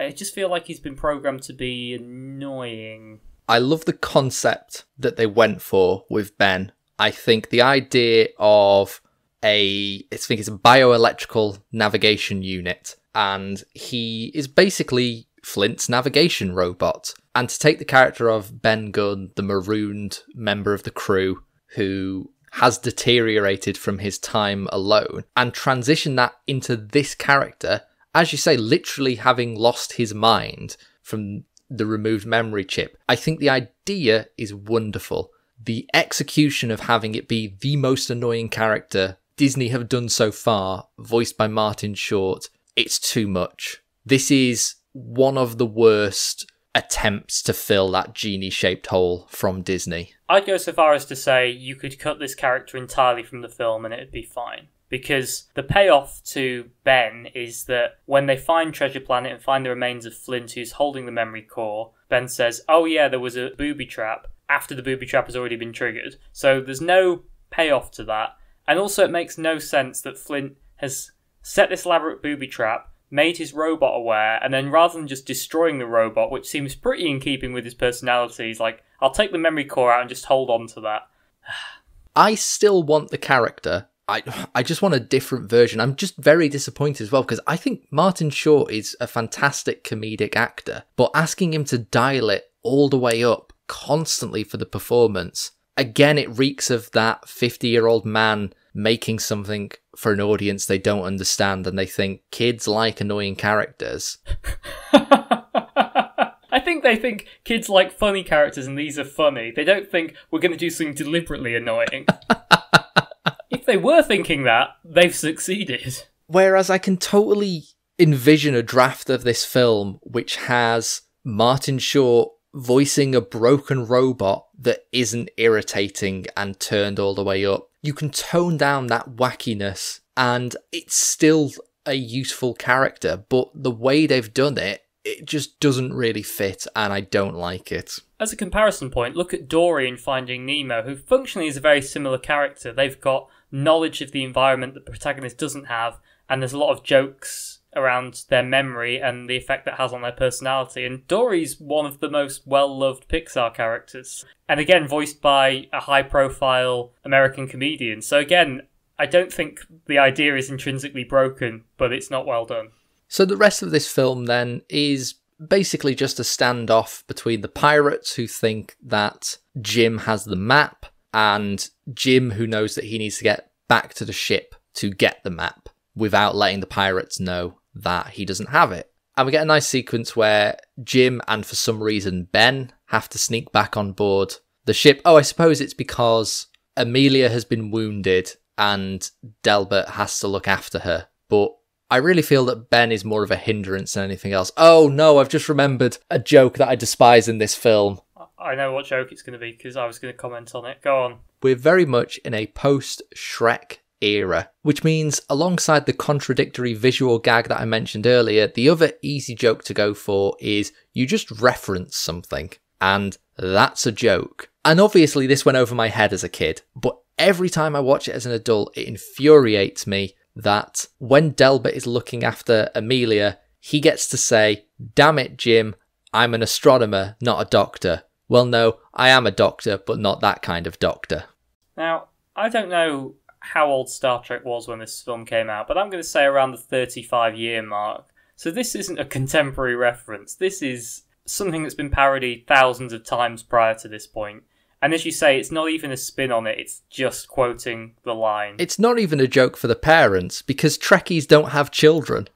I just feel like he's been programmed to be annoying. I love the concept that they went for with Ben. I think the idea of a, I think it's a bioelectrical navigation unit, and he is basically Flint's navigation robot. And to take the character of Ben Gunn, the marooned member of the crew who has deteriorated from his time alone, and transition that into this character, as you say, literally having lost his mind from the removed memory chip. I think the idea is wonderful. The execution of having it be the most annoying character Disney have done so far, voiced by Martin Short, it's too much. This is one of the worst attempts to fill that genie-shaped hole from Disney. I'd go so far as to say you could cut this character entirely from the film and it'd be fine. Because the payoff to Ben is that when they find Treasure Planet and find the remains of Flint, who's holding the memory core, Ben says, oh yeah, there was a booby trap, after the booby trap has already been triggered. So there's no payoff to that. And also it makes no sense that Flint has set this elaborate booby trap, made his robot aware, and then rather than just destroying the robot, which seems pretty in keeping with his personality, he's like, I'll take the memory core out and just hold on to that. I still want the character. I I just want a different version. I'm just very disappointed as well, because I think Martin Short is a fantastic comedic actor, but asking him to dial it all the way up constantly for the performance, again, it reeks of that fifty-year-old man making something for an audience they don't understand and they think kids like annoying characters. I think they think kids like funny characters and these are funny. They don't think we're going to do something deliberately annoying. If they were thinking that, they've succeeded. Whereas I can totally envision a draft of this film which has Martin Short voicing a broken robot that isn't irritating and turned all the way up. You can tone down that wackiness and it's still a useful character, but the way they've done it, it just doesn't really fit, and I don't like it. As a comparison point, look at Dory in Finding Nemo, who functionally is a very similar character. They've got knowledge of the environment that the protagonist doesn't have, and there's a lot of jokes around their memory and the effect that has on their personality, and Dory's one of the most well-loved Pixar characters. And again, voiced by a high-profile American comedian. So again, I don't think the idea is intrinsically broken, but it's not well done. So the rest of this film then is basically just a standoff between the pirates who think that Jim has the map and Jim who knows that he needs to get back to the ship to get the map without letting the pirates know that he doesn't have it. And we get a nice sequence where Jim and for some reason Ben have to sneak back on board the ship. Oh, I suppose it's because Amelia has been wounded and Delbert has to look after her. But I really feel that Ben is more of a hindrance than anything else. Oh no, I've just remembered a joke that I despise in this film. I know what joke it's going to be because I was going to comment on it. Go on. We're very much in a post-Shrek era, which means alongside the contradictory visual gag that I mentioned earlier, the other easy joke to go for is you just reference something and that's a joke. And obviously this went over my head as a kid, but every time I watch it as an adult, it infuriates me that when Delbert is looking after Amelia, he gets to say, damn it, Jim, I'm an astronomer, not a doctor. Well, no, I am a doctor, but not that kind of doctor. Now, I don't know how old Star Trek was when this film came out, but I'm going to say around the thirty-five year mark. So this isn't a contemporary reference. This is something that's been parodied thousands of times prior to this point. And as you say, it's not even a spin on it, it's just quoting the line. It's not even a joke for the parents, because Trekkies don't have children.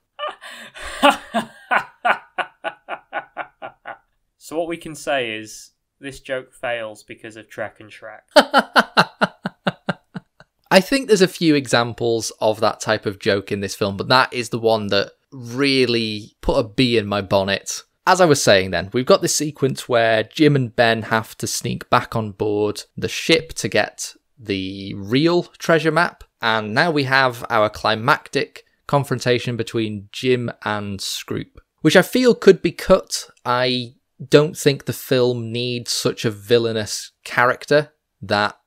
So what we can say is, this joke fails because of Trek and Shrek. I think there's a few examples of that type of joke in this film, but that is the one that really put a bee in my bonnet. As I was saying then, we've got this sequence where Jim and Ben have to sneak back on board the ship to get the real treasure map. And now we have our climactic confrontation between Jim and Scroop, which I feel could be cut. I don't think the film needs such a villainous character that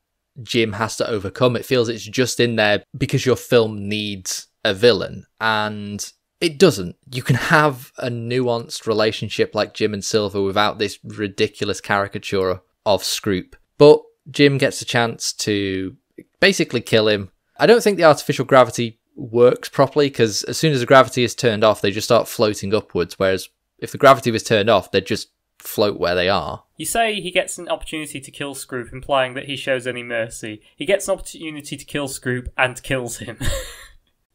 Jim has to overcome. It feels it's just in there because your film needs a villain. And it doesn't. You can have a nuanced relationship like Jim and Silver without this ridiculous caricature of Scroop. But Jim gets a chance to basically kill him. I don't think the artificial gravity works properly because as soon as the gravity is turned off, they just start floating upwards. Whereas if the gravity was turned off, they'd just float where they are. You say he gets an opportunity to kill Scroop, implying that he shows any mercy. He gets an opportunity to kill Scroop and kills him.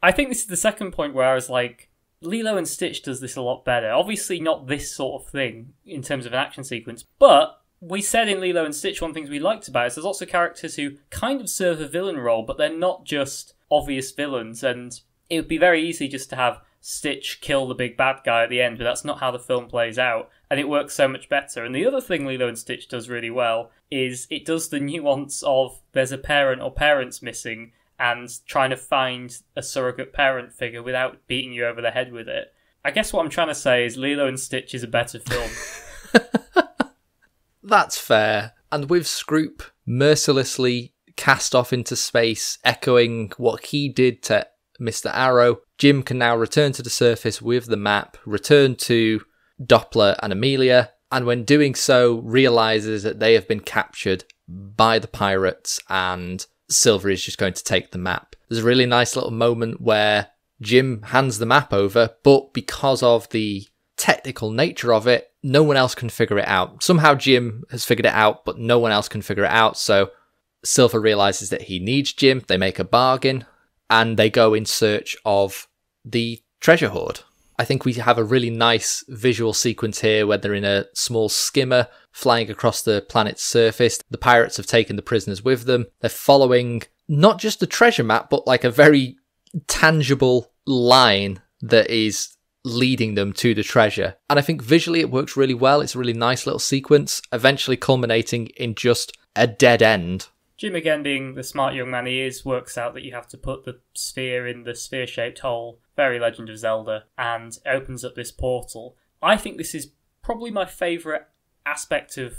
I think this is the second point where I was like, Lilo and Stitch does this a lot better. Obviously not this sort of thing in terms of an action sequence, but we said in Lilo and Stitch one of the things we liked about it is there's lots of characters who kind of serve a villain role, but they're not just obvious villains, and it would be very easy just to have Stitch kill the big bad guy at the end, but that's not how the film plays out. and it works so much better. And the other thing Lilo and Stitch does really well is it does the nuance of there's a parent or parents missing and trying to find a surrogate parent figure without beating you over the head with it. I guess what I'm trying to say is Lilo and Stitch is a better film. That's fair. And with Scroop mercilessly cast off into space, echoing what he did to Mister Arrow, Jim can now return to the surface with the map, return to Doppler and Amelia, and when doing so, realizes that they have been captured by the pirates and Silver is just going to take the map. There's a really nice little moment where Jim hands the map over, but because of the technical nature of it, no one else can figure it out. Somehow Jim has figured it out, but no one else can figure it out. So Silver realizes that he needs Jim. They make a bargain and they go in search of the treasure hoard. I think we have a really nice visual sequence here where they're in a small skimmer flying across the planet's surface. The pirates have taken the prisoners with them. They're following not just the treasure map, but like a very tangible line that is leading them to the treasure. And I think visually it works really well. It's a really nice little sequence, eventually culminating in just a dead end. Jim, again, being the smart young man he is, works out that you have to put the sphere in the sphere-shaped hole, very Legend of Zelda, and opens up this portal. I think this is probably my favourite aspect of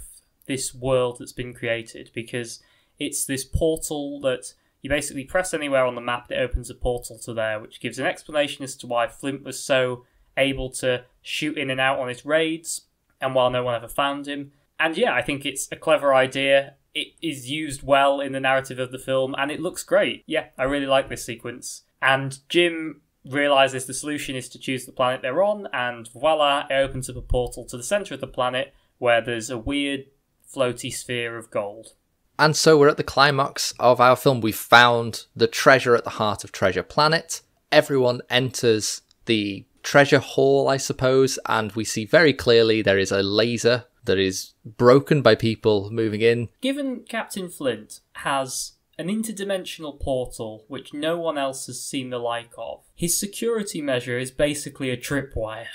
this world that's been created, because it's this portal that you basically press anywhere on the map that opens a portal to there, which gives an explanation as to why Flint was so able to shoot in and out on his raids, and while no one ever found him. And yeah, I think it's a clever idea. It is used well in the narrative of the film, and it looks great. Yeah, I really like this sequence. And Jim realises the solution is to choose the planet they're on, and voila, it opens up a portal to the centre of the planet, where there's a weird floaty sphere of gold. And so we're at the climax of our film. We've found the treasure at the heart of Treasure Planet. Everyone enters the treasure hall, I suppose, and we see very clearly there is a laser that is broken by people moving in. Given Captain Flint has an interdimensional portal which no one else has seen the like of, his security measure is basically a tripwire.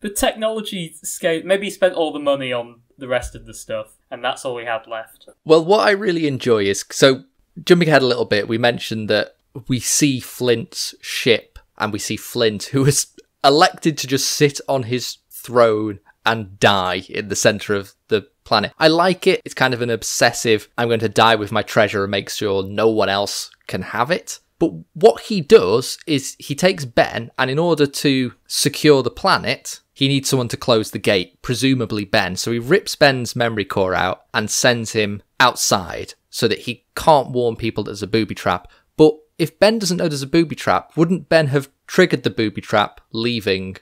The technology scale, maybe he spent all the money on the rest of the stuff, and that's all we had left. Well, what I really enjoy is, so jumping ahead a little bit, we mentioned that we see Flint's ship, and we see Flint, who was elected to just sit on his throne and die in the centre of the planet. I like it. It's kind of an obsessive, I'm going to die with my treasure and make sure no one else can have it. But what he does is he takes Ben, and in order to secure the planet, he needs someone to close the gate, presumably Ben. So he rips Ben's memory core out and sends him outside so that he can't warn people that there's a booby trap. But if Ben doesn't know there's a booby trap, wouldn't Ben have triggered the booby trap, leaving?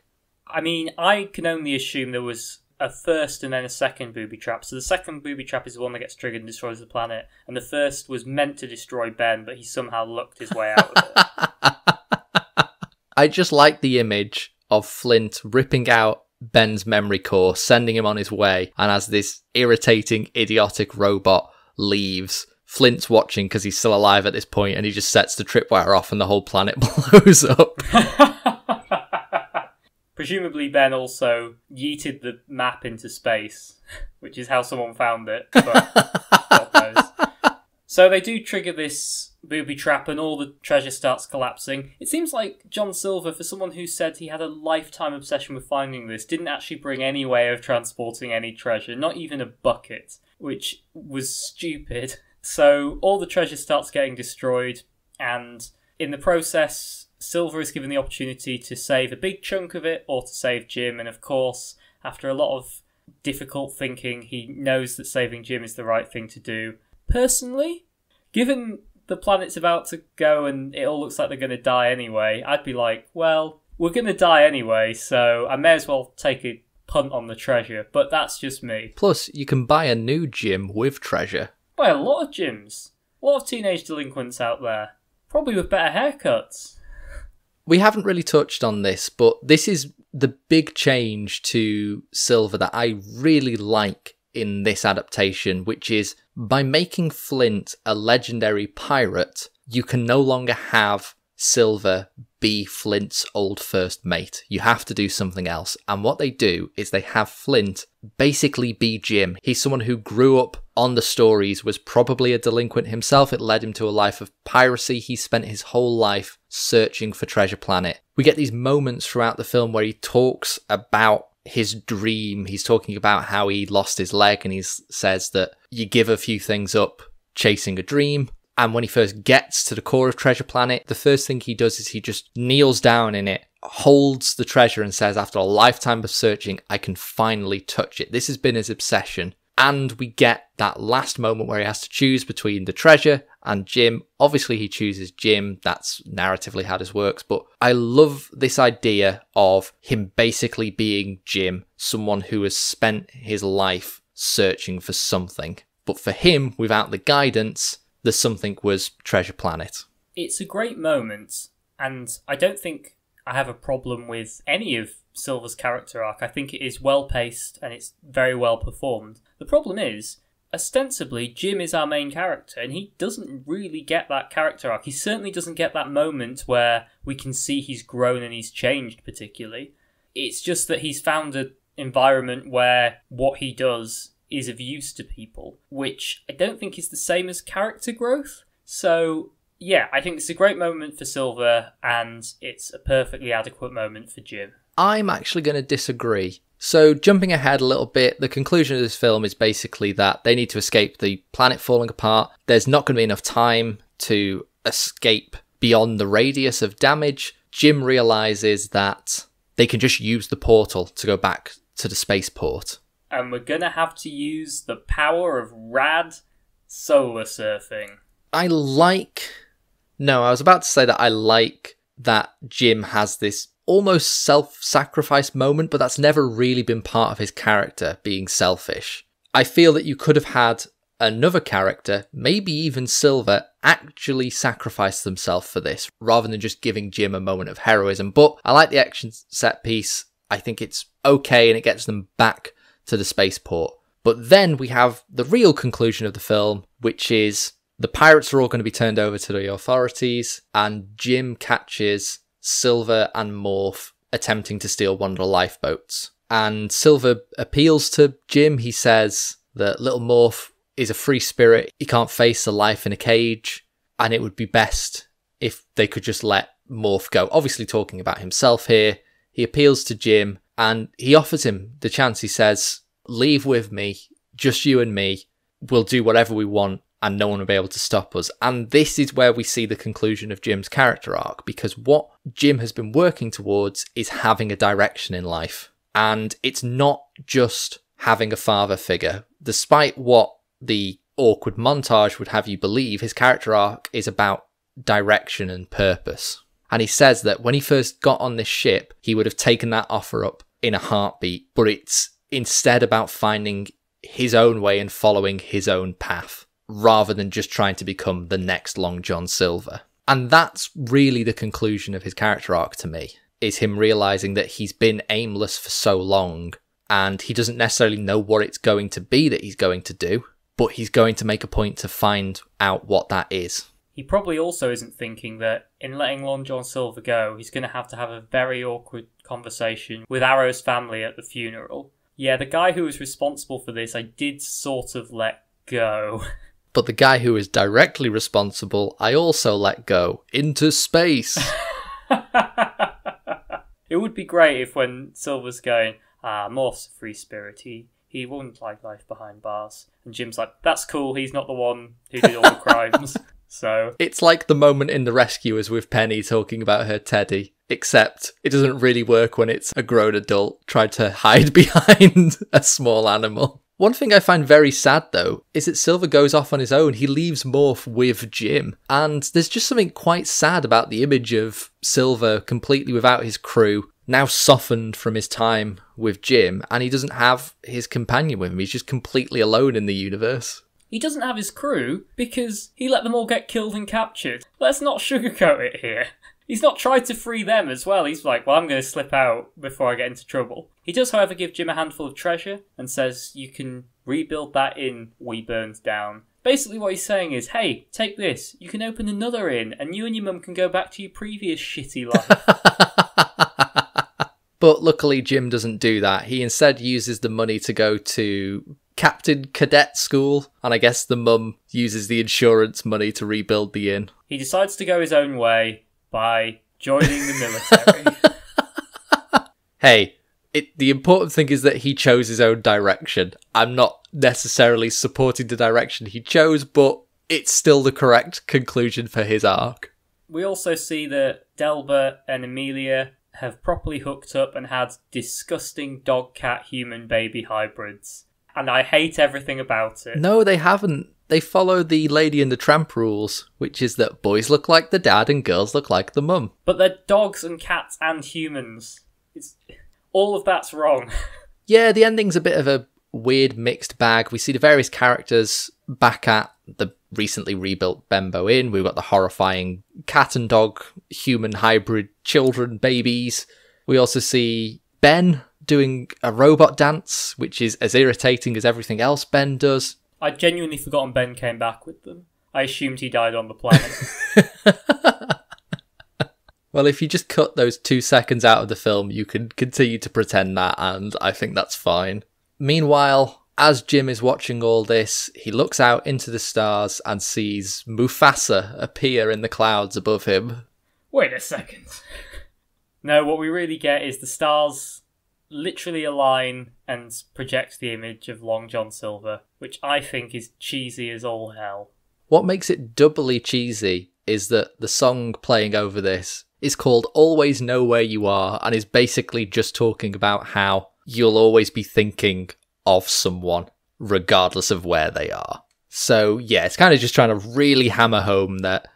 I mean, I can only assume there was a first and then a second booby trap. So the second booby trap is the one that gets triggered and destroys the planet. And the first was meant to destroy Ben, but he somehow lucked his way out of it. I just like the image of Flint ripping out Ben's memory core, sending him on his way, and as this irritating, idiotic robot leaves, Flint's watching because he's still alive at this point, and he just sets the tripwire off and the whole planet blows up. Presumably Ben also yeeted the map into space, which is how someone found it. But God knows. So they do trigger this booby trap and all the treasure starts collapsing. It seems like John Silver, for someone who said he had a lifetime obsession with finding this, didn't actually bring any way of transporting any treasure, not even a bucket, which was stupid. So all the treasure starts getting destroyed, and in the process, Silver is given the opportunity to save a big chunk of it or to save Jim, and of course, after a lot of difficult thinking, he knows that saving Jim is the right thing to do. Personally, given the planet's about to go and it all looks like they're going to die anyway, I'd be like, well, we're going to die anyway, so I may as well take a punt on the treasure, but that's just me. Plus, you can buy a new Jim with treasure. Buy a lot of Jims. A lot of teenage delinquents out there. Probably with better haircuts. We haven't really touched on this, but this is the big change to Silver that I really like in this adaptation, which is by making Flint a legendary pirate, you can no longer have Silver be Flint's old first mate. You have to do something else. And what they do is they have Flint basically be Jim. He's someone who grew up on the stories, was probably a delinquent himself. It led him to a life of piracy. He spent his whole life searching for Treasure Planet. We get these moments throughout the film where he talks about his dream. He's talking about how he lost his leg, and he says that you give a few things up chasing a dream. And when he first gets to the core of Treasure Planet, the first thing he does is he just kneels down in it, holds the treasure, and says, after a lifetime of searching, I can finally touch it. This has been his obsession. And we get that last moment where he has to choose between the treasure and Jim. Obviously, he chooses Jim. That's narratively how this works. But I love this idea of him basically being Jim, someone who has spent his life searching for something. But for him, without the guidance, the something was Treasure Planet. It's a great moment, and I don't think I have a problem with any of Silver's character arc. I think it is well-paced, and it's very well performed. The problem is, ostensibly, Jim is our main character, and he doesn't really get that character arc. He certainly doesn't get that moment where we can see he's grown and he's changed, particularly. It's just that he's found an environment where what he does is of use to people, which I don't think is the same as character growth. So, yeah, I think it's a great moment for Silver, and it's a perfectly adequate moment for Jim. I'm actually going to disagree. So, jumping ahead a little bit, the conclusion of this film is basically that they need to escape the planet falling apart. There's not going to be enough time to escape beyond the radius of damage. Jim realizes that they can just use the portal to go back to the spaceport. And we're going to have to use the power of rad solar surfing. I like... No, I was about to say that I like that Jim has this almost self-sacrifice moment, but that's never really been part of his character, being selfish. I feel that you could have had another character, maybe even Silver, actually sacrifice themselves for this, rather than just giving Jim a moment of heroism. But I like the action set piece. I think it's okay, and it gets them back to the spaceport. But then we have the real conclusion of the film, which is the pirates are all going to be turned over to the authorities, and Jim catches Silver and Morph attempting to steal one of the lifeboats. And Silver appeals to Jim. He says that little Morph is a free spirit. He can't face a life in a cage, and it would be best if they could just let Morph go. Obviously talking about himself here. He appeals to Jim, and he offers him the chance. He says, leave with me, just you and me. We'll do whatever we want, and no one will be able to stop us. And this is where we see the conclusion of Jim's character arc, because what Jim has been working towards is having a direction in life. And it's not just having a father figure. Despite what the awkward montage would have you believe, his character arc is about direction and purpose. And he says that when he first got on this ship, he would have taken that offer up in a heartbeat, but it's instead about finding his own way and following his own path, rather than just trying to become the next Long John Silver. And that's really the conclusion of his character arc to me, is him realizing that he's been aimless for so long, and he doesn't necessarily know what it's going to be that he's going to do, but he's going to make a point to find out what that is. He probably also isn't thinking that in letting Long John Silver go, he's going to have to have a very awkward conversation with Arrow's family at the funeral. Yeah, the guy who was responsible for this, I did sort of let go. But the guy who is directly responsible, I also let go into space. It would be great if when Silver's going, ah, Morph's a free spirit, he, he wouldn't like life behind bars. And Jim's like, that's cool, he's not the one who did all the crimes. So it's like the moment in The Rescuers with Penny talking about her teddy, except it doesn't really work when it's a grown adult trying to hide behind a small animal. One thing I find very sad, though, is that Silver goes off on his own. He leaves Morph with Jim, and there's just something quite sad about the image of Silver completely without his crew, now softened from his time with Jim, and he doesn't have his companion with him. He's just completely alone in the universe. He doesn't have his crew because he let them all get killed and captured. Let's not sugarcoat it here. He's not tried to free them as well. He's like, well, I'm going to slip out before I get into trouble. He does, however, give Jim a handful of treasure and says, you can rebuild that inn we burned down. Basically what he's saying is, hey, take this. You can open another inn and you and your mum can go back to your previous shitty life. But luckily Jim doesn't do that. He instead uses the money to go to Captain Cadet School, and I guess the mum uses the insurance money to rebuild the inn. He decides to go his own way by joining the military. Hey, it, the important thing is that he chose his own direction. I'm not necessarily supporting the direction he chose, but it's still the correct conclusion for his arc. We also see that Delbert and Amelia have properly hooked up and had disgusting dog-cat-human baby hybrids. And I hate everything about it. No, they haven't. They follow the Lady and the Tramp rules, which is that boys look like the dad and girls look like the mum. But they're dogs and cats and humans. It's, all of that's wrong. Yeah, the ending's a bit of a weird mixed bag. We see the various characters back at the recently rebuilt Benbow Inn. We've got the horrifying cat and dog, human hybrid children, babies. We also see Ben doing a robot dance, which is as irritating as everything else Ben does. I'd genuinely forgotten Ben came back with them. I assumed he died on the planet. Well, if you just cut those two seconds out of the film, you can continue to pretend that, and I think that's fine. Meanwhile, as Jim is watching all this, he looks out into the stars and sees Mufasa appear in the clouds above him. Wait a second. No, what we really get is the stars literally align and project the image of Long John Silver, which I think is cheesy as all hell. What makes it doubly cheesy is that the song playing over this is called Always Know Where You Are and is basically just talking about how you'll always be thinking of someone regardless of where they are. So yeah, it's kind of just trying to really hammer home that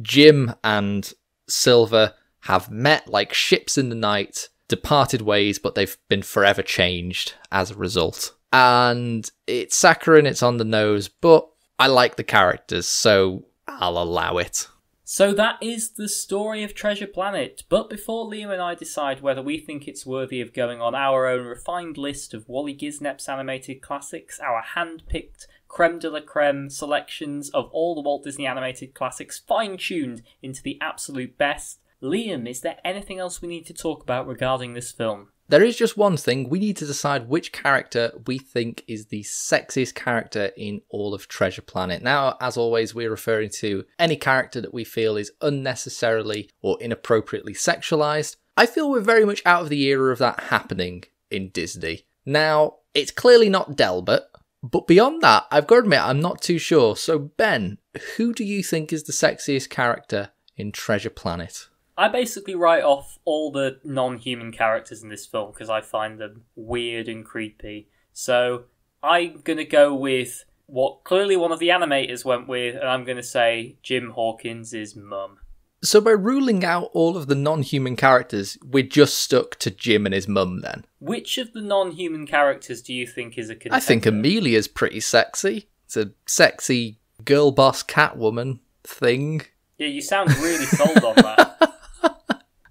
Jim and Silver have met like ships in the night, departed ways, but they've been forever changed as a result. And it's saccharine, it's on the nose, but I like the characters, so I'll allow it. So that is the story of Treasure Planet, but before Liam and I decide whether we think it's worthy of going on our own refined list of Waly Gisnep's animated classics, our hand-picked creme de la creme selections of all the Walt Disney animated classics fine-tuned into the absolute best, Liam, is there anything else we need to talk about regarding this film? There is just one thing. We need to decide which character we think is the sexiest character in all of Treasure Planet. Now, as always, we're referring to any character that we feel is unnecessarily or inappropriately sexualized. I feel we're very much out of the era of that happening in Disney. Now, it's clearly not Delbert, but beyond that, I've got to admit, I'm not too sure. So, Ben, who do you think is the sexiest character in Treasure Planet? I basically write off all the non-human characters in this film because I find them weird and creepy. So I'm going to go with what clearly one of the animators went with, and I'm going to say Jim Hawkins' is mum. So by ruling out all of the non-human characters, we're just stuck to Jim and his mum then. Which of the non-human characters do you think is a contender? I think Amelia's pretty sexy. It's a sexy girl boss Catwoman thing. Yeah, you sound really sold on that.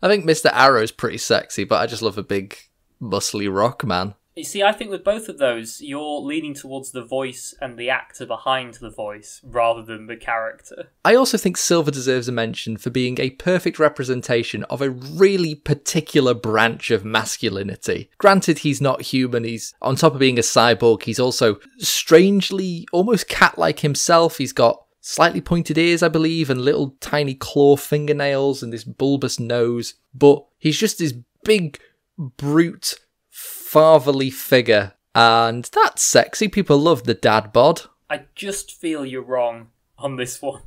I think Mister Arrow's pretty sexy, but I just love a big, muscly rock man. You see, I think with both of those, you're leaning towards the voice and the actor behind the voice, rather than the character. I also think Silver deserves a mention for being a perfect representation of a really particular branch of masculinity. Granted, he's not human, he's, on top of being a cyborg, he's also strangely, almost cat-like himself. He's got slightly pointed ears, I believe, and little tiny claw fingernails and this bulbous nose. But he's just this big, brute, fatherly figure. And that's sexy. People love the dad bod. I just feel you're wrong on this one.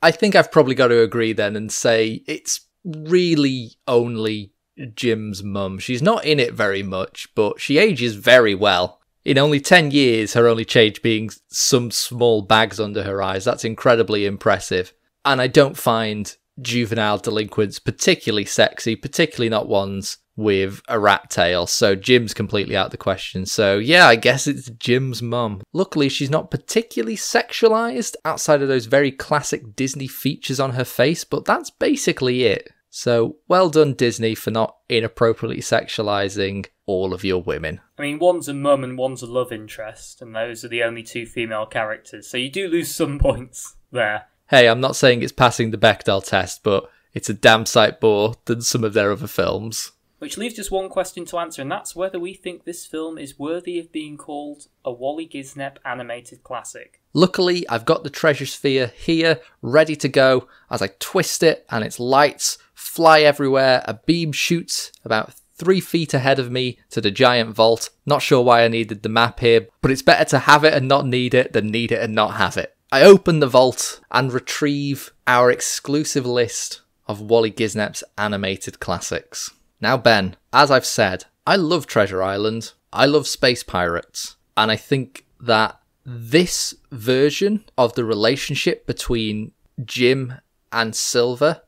I think I've probably got to agree then and say it's really only Jim's mum. She's not in it very much, but she ages very well. In only ten years, her only change being some small bags under her eyes. That's incredibly impressive. And I don't find juvenile delinquents particularly sexy, particularly not ones with a rat tail. So Jim's completely out of the question. So yeah, I guess it's Jim's mum. Luckily, she's not particularly sexualized outside of those very classic Disney features on her face, but that's basically it. So well done, Disney, for not inappropriately sexualizing all of your women. I mean, one's a mum and one's a love interest, and those are the only two female characters, so you do lose some points there. Hey, I'm not saying it's passing the Bechdel test, but it's a damn sight more than some of their other films. Which leaves just one question to answer, and that's whether we think this film is worthy of being called a Waly Gisnep animated classic. Luckily, I've got the treasure sphere here, ready to go, as I twist it and its lights fly everywhere. A beam shoots about three feet ahead of me to the giant vault. Not sure why I needed the map here, but it's better to have it and not need it than need it and not have it. I open the vault and retrieve our exclusive list of Waly Gisnep's animated classics. Now, Ben, as I've said, I love Treasure Island, I love Space Pirates, and I think that this version of the relationship between Jim and Silver,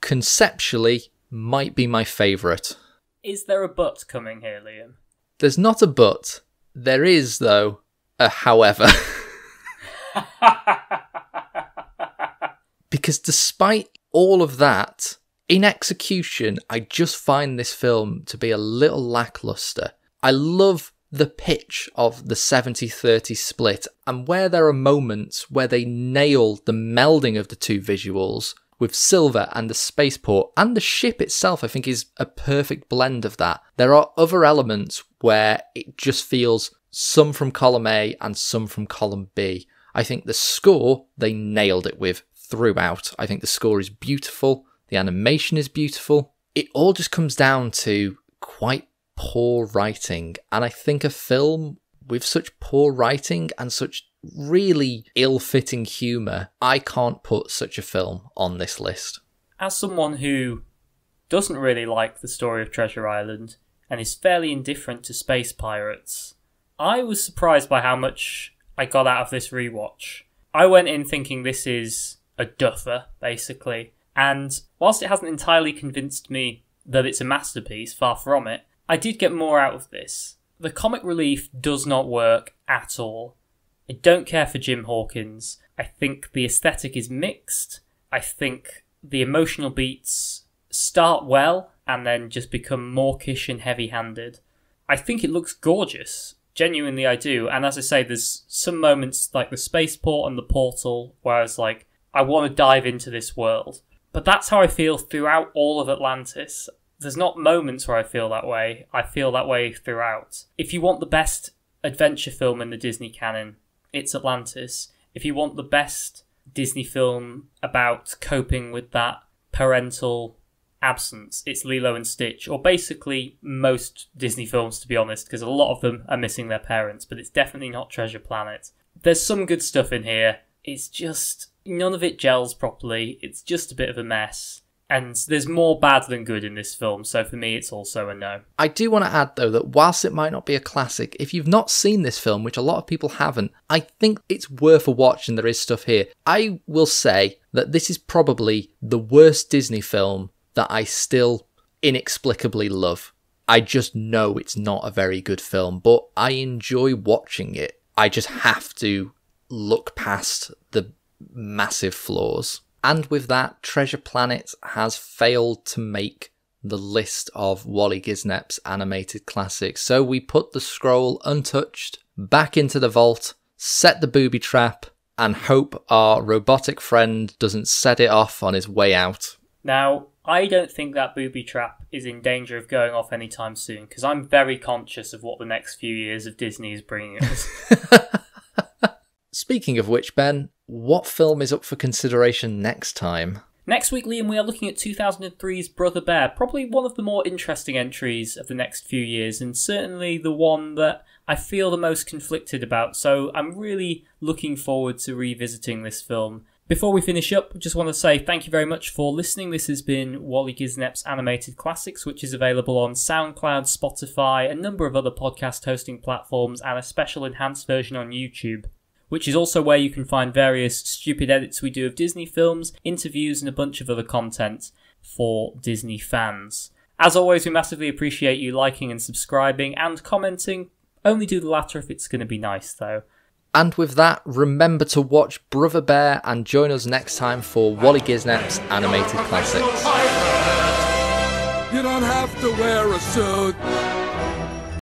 conceptually, might be my favourite. Is there a but coming here, Liam? There's not a but. There is, though, a however. Because despite all of that, in execution, I just find this film to be a little lackluster. I love the pitch of the seventy thirty split, and where there are moments where they nail the melding of the two visuals with Silver and the spaceport, and the ship itself, I think, is a perfect blend of that. There are other elements where it just feels some from column A and some from column B. I think the score, they nailed it with throughout. I think the score is beautiful. The animation is beautiful. It all just comes down to quite poor writing. And I think a film with such poor writing and such really ill-fitting humour, I can't put such a film on this list. As someone who doesn't really like the story of Treasure Island and is fairly indifferent to Space Pirates, I was surprised by how much I got out of this rewatch. I went in thinking this is a duffer, basically. And whilst it hasn't entirely convinced me that it's a masterpiece, far from it, I did get more out of this. The comic relief does not work at all. I don't care for Jim Hawkins. I think the aesthetic is mixed. I think the emotional beats start well and then just become mawkish and heavy-handed. I think it looks gorgeous. Genuinely, I do. And as I say, there's some moments like the spaceport and the portal where I was like, I want to dive into this world. But that's how I feel throughout all of Atlantis. There's not moments where I feel that way. I feel that way throughout. If you want the best adventure film in the Disney canon, it's Atlantis. If you want the best Disney film about coping with that parental absence, it's Lilo and Stitch, or basically most Disney films, to be honest, because a lot of them are missing their parents, but it's definitely not Treasure Planet. There's some good stuff in here. It's just none of it gels properly. It's just a bit of a mess. And there's more bad than good in this film, so for me it's also a no. I do want to add, though, that whilst it might not be a classic, if you've not seen this film, which a lot of people haven't, I think it's worth a watch and there is stuff here. I will say that this is probably the worst Disney film that I still inexplicably love. I just know it's not a very good film, but I enjoy watching it. I just have to look past the massive flaws. And with that, Treasure Planet has failed to make the list of Waly Gisnep's animated classics. So we put the scroll untouched back into the vault, set the booby trap, and hope our robotic friend doesn't set it off on his way out. Now, I don't think that booby trap is in danger of going off anytime soon, because I'm very conscious of what the next few years of Disney is bringing us. Speaking of which, Ben, what film is up for consideration next time? Next week, Liam, we are looking at two thousand three's Brother Bear, probably one of the more interesting entries of the next few years, and certainly the one that I feel the most conflicted about, so I'm really looking forward to revisiting this film. Before we finish up, I just want to say thank you very much for listening. This has been Waly Gisnep's Animated Classics, which is available on SoundCloud, Spotify, a number of other podcast hosting platforms, and a special enhanced version on YouTube, which is also where you can find various stupid edits we do of Disney films, interviews, and a bunch of other content for Disney fans. As always, we massively appreciate you liking and subscribing and commenting. Only do the latter if it's going to be nice, though. And with that, remember to watch Brother Bear and join us next time for Waly Gisnep's Animated Classics. You don't have to wear a suit.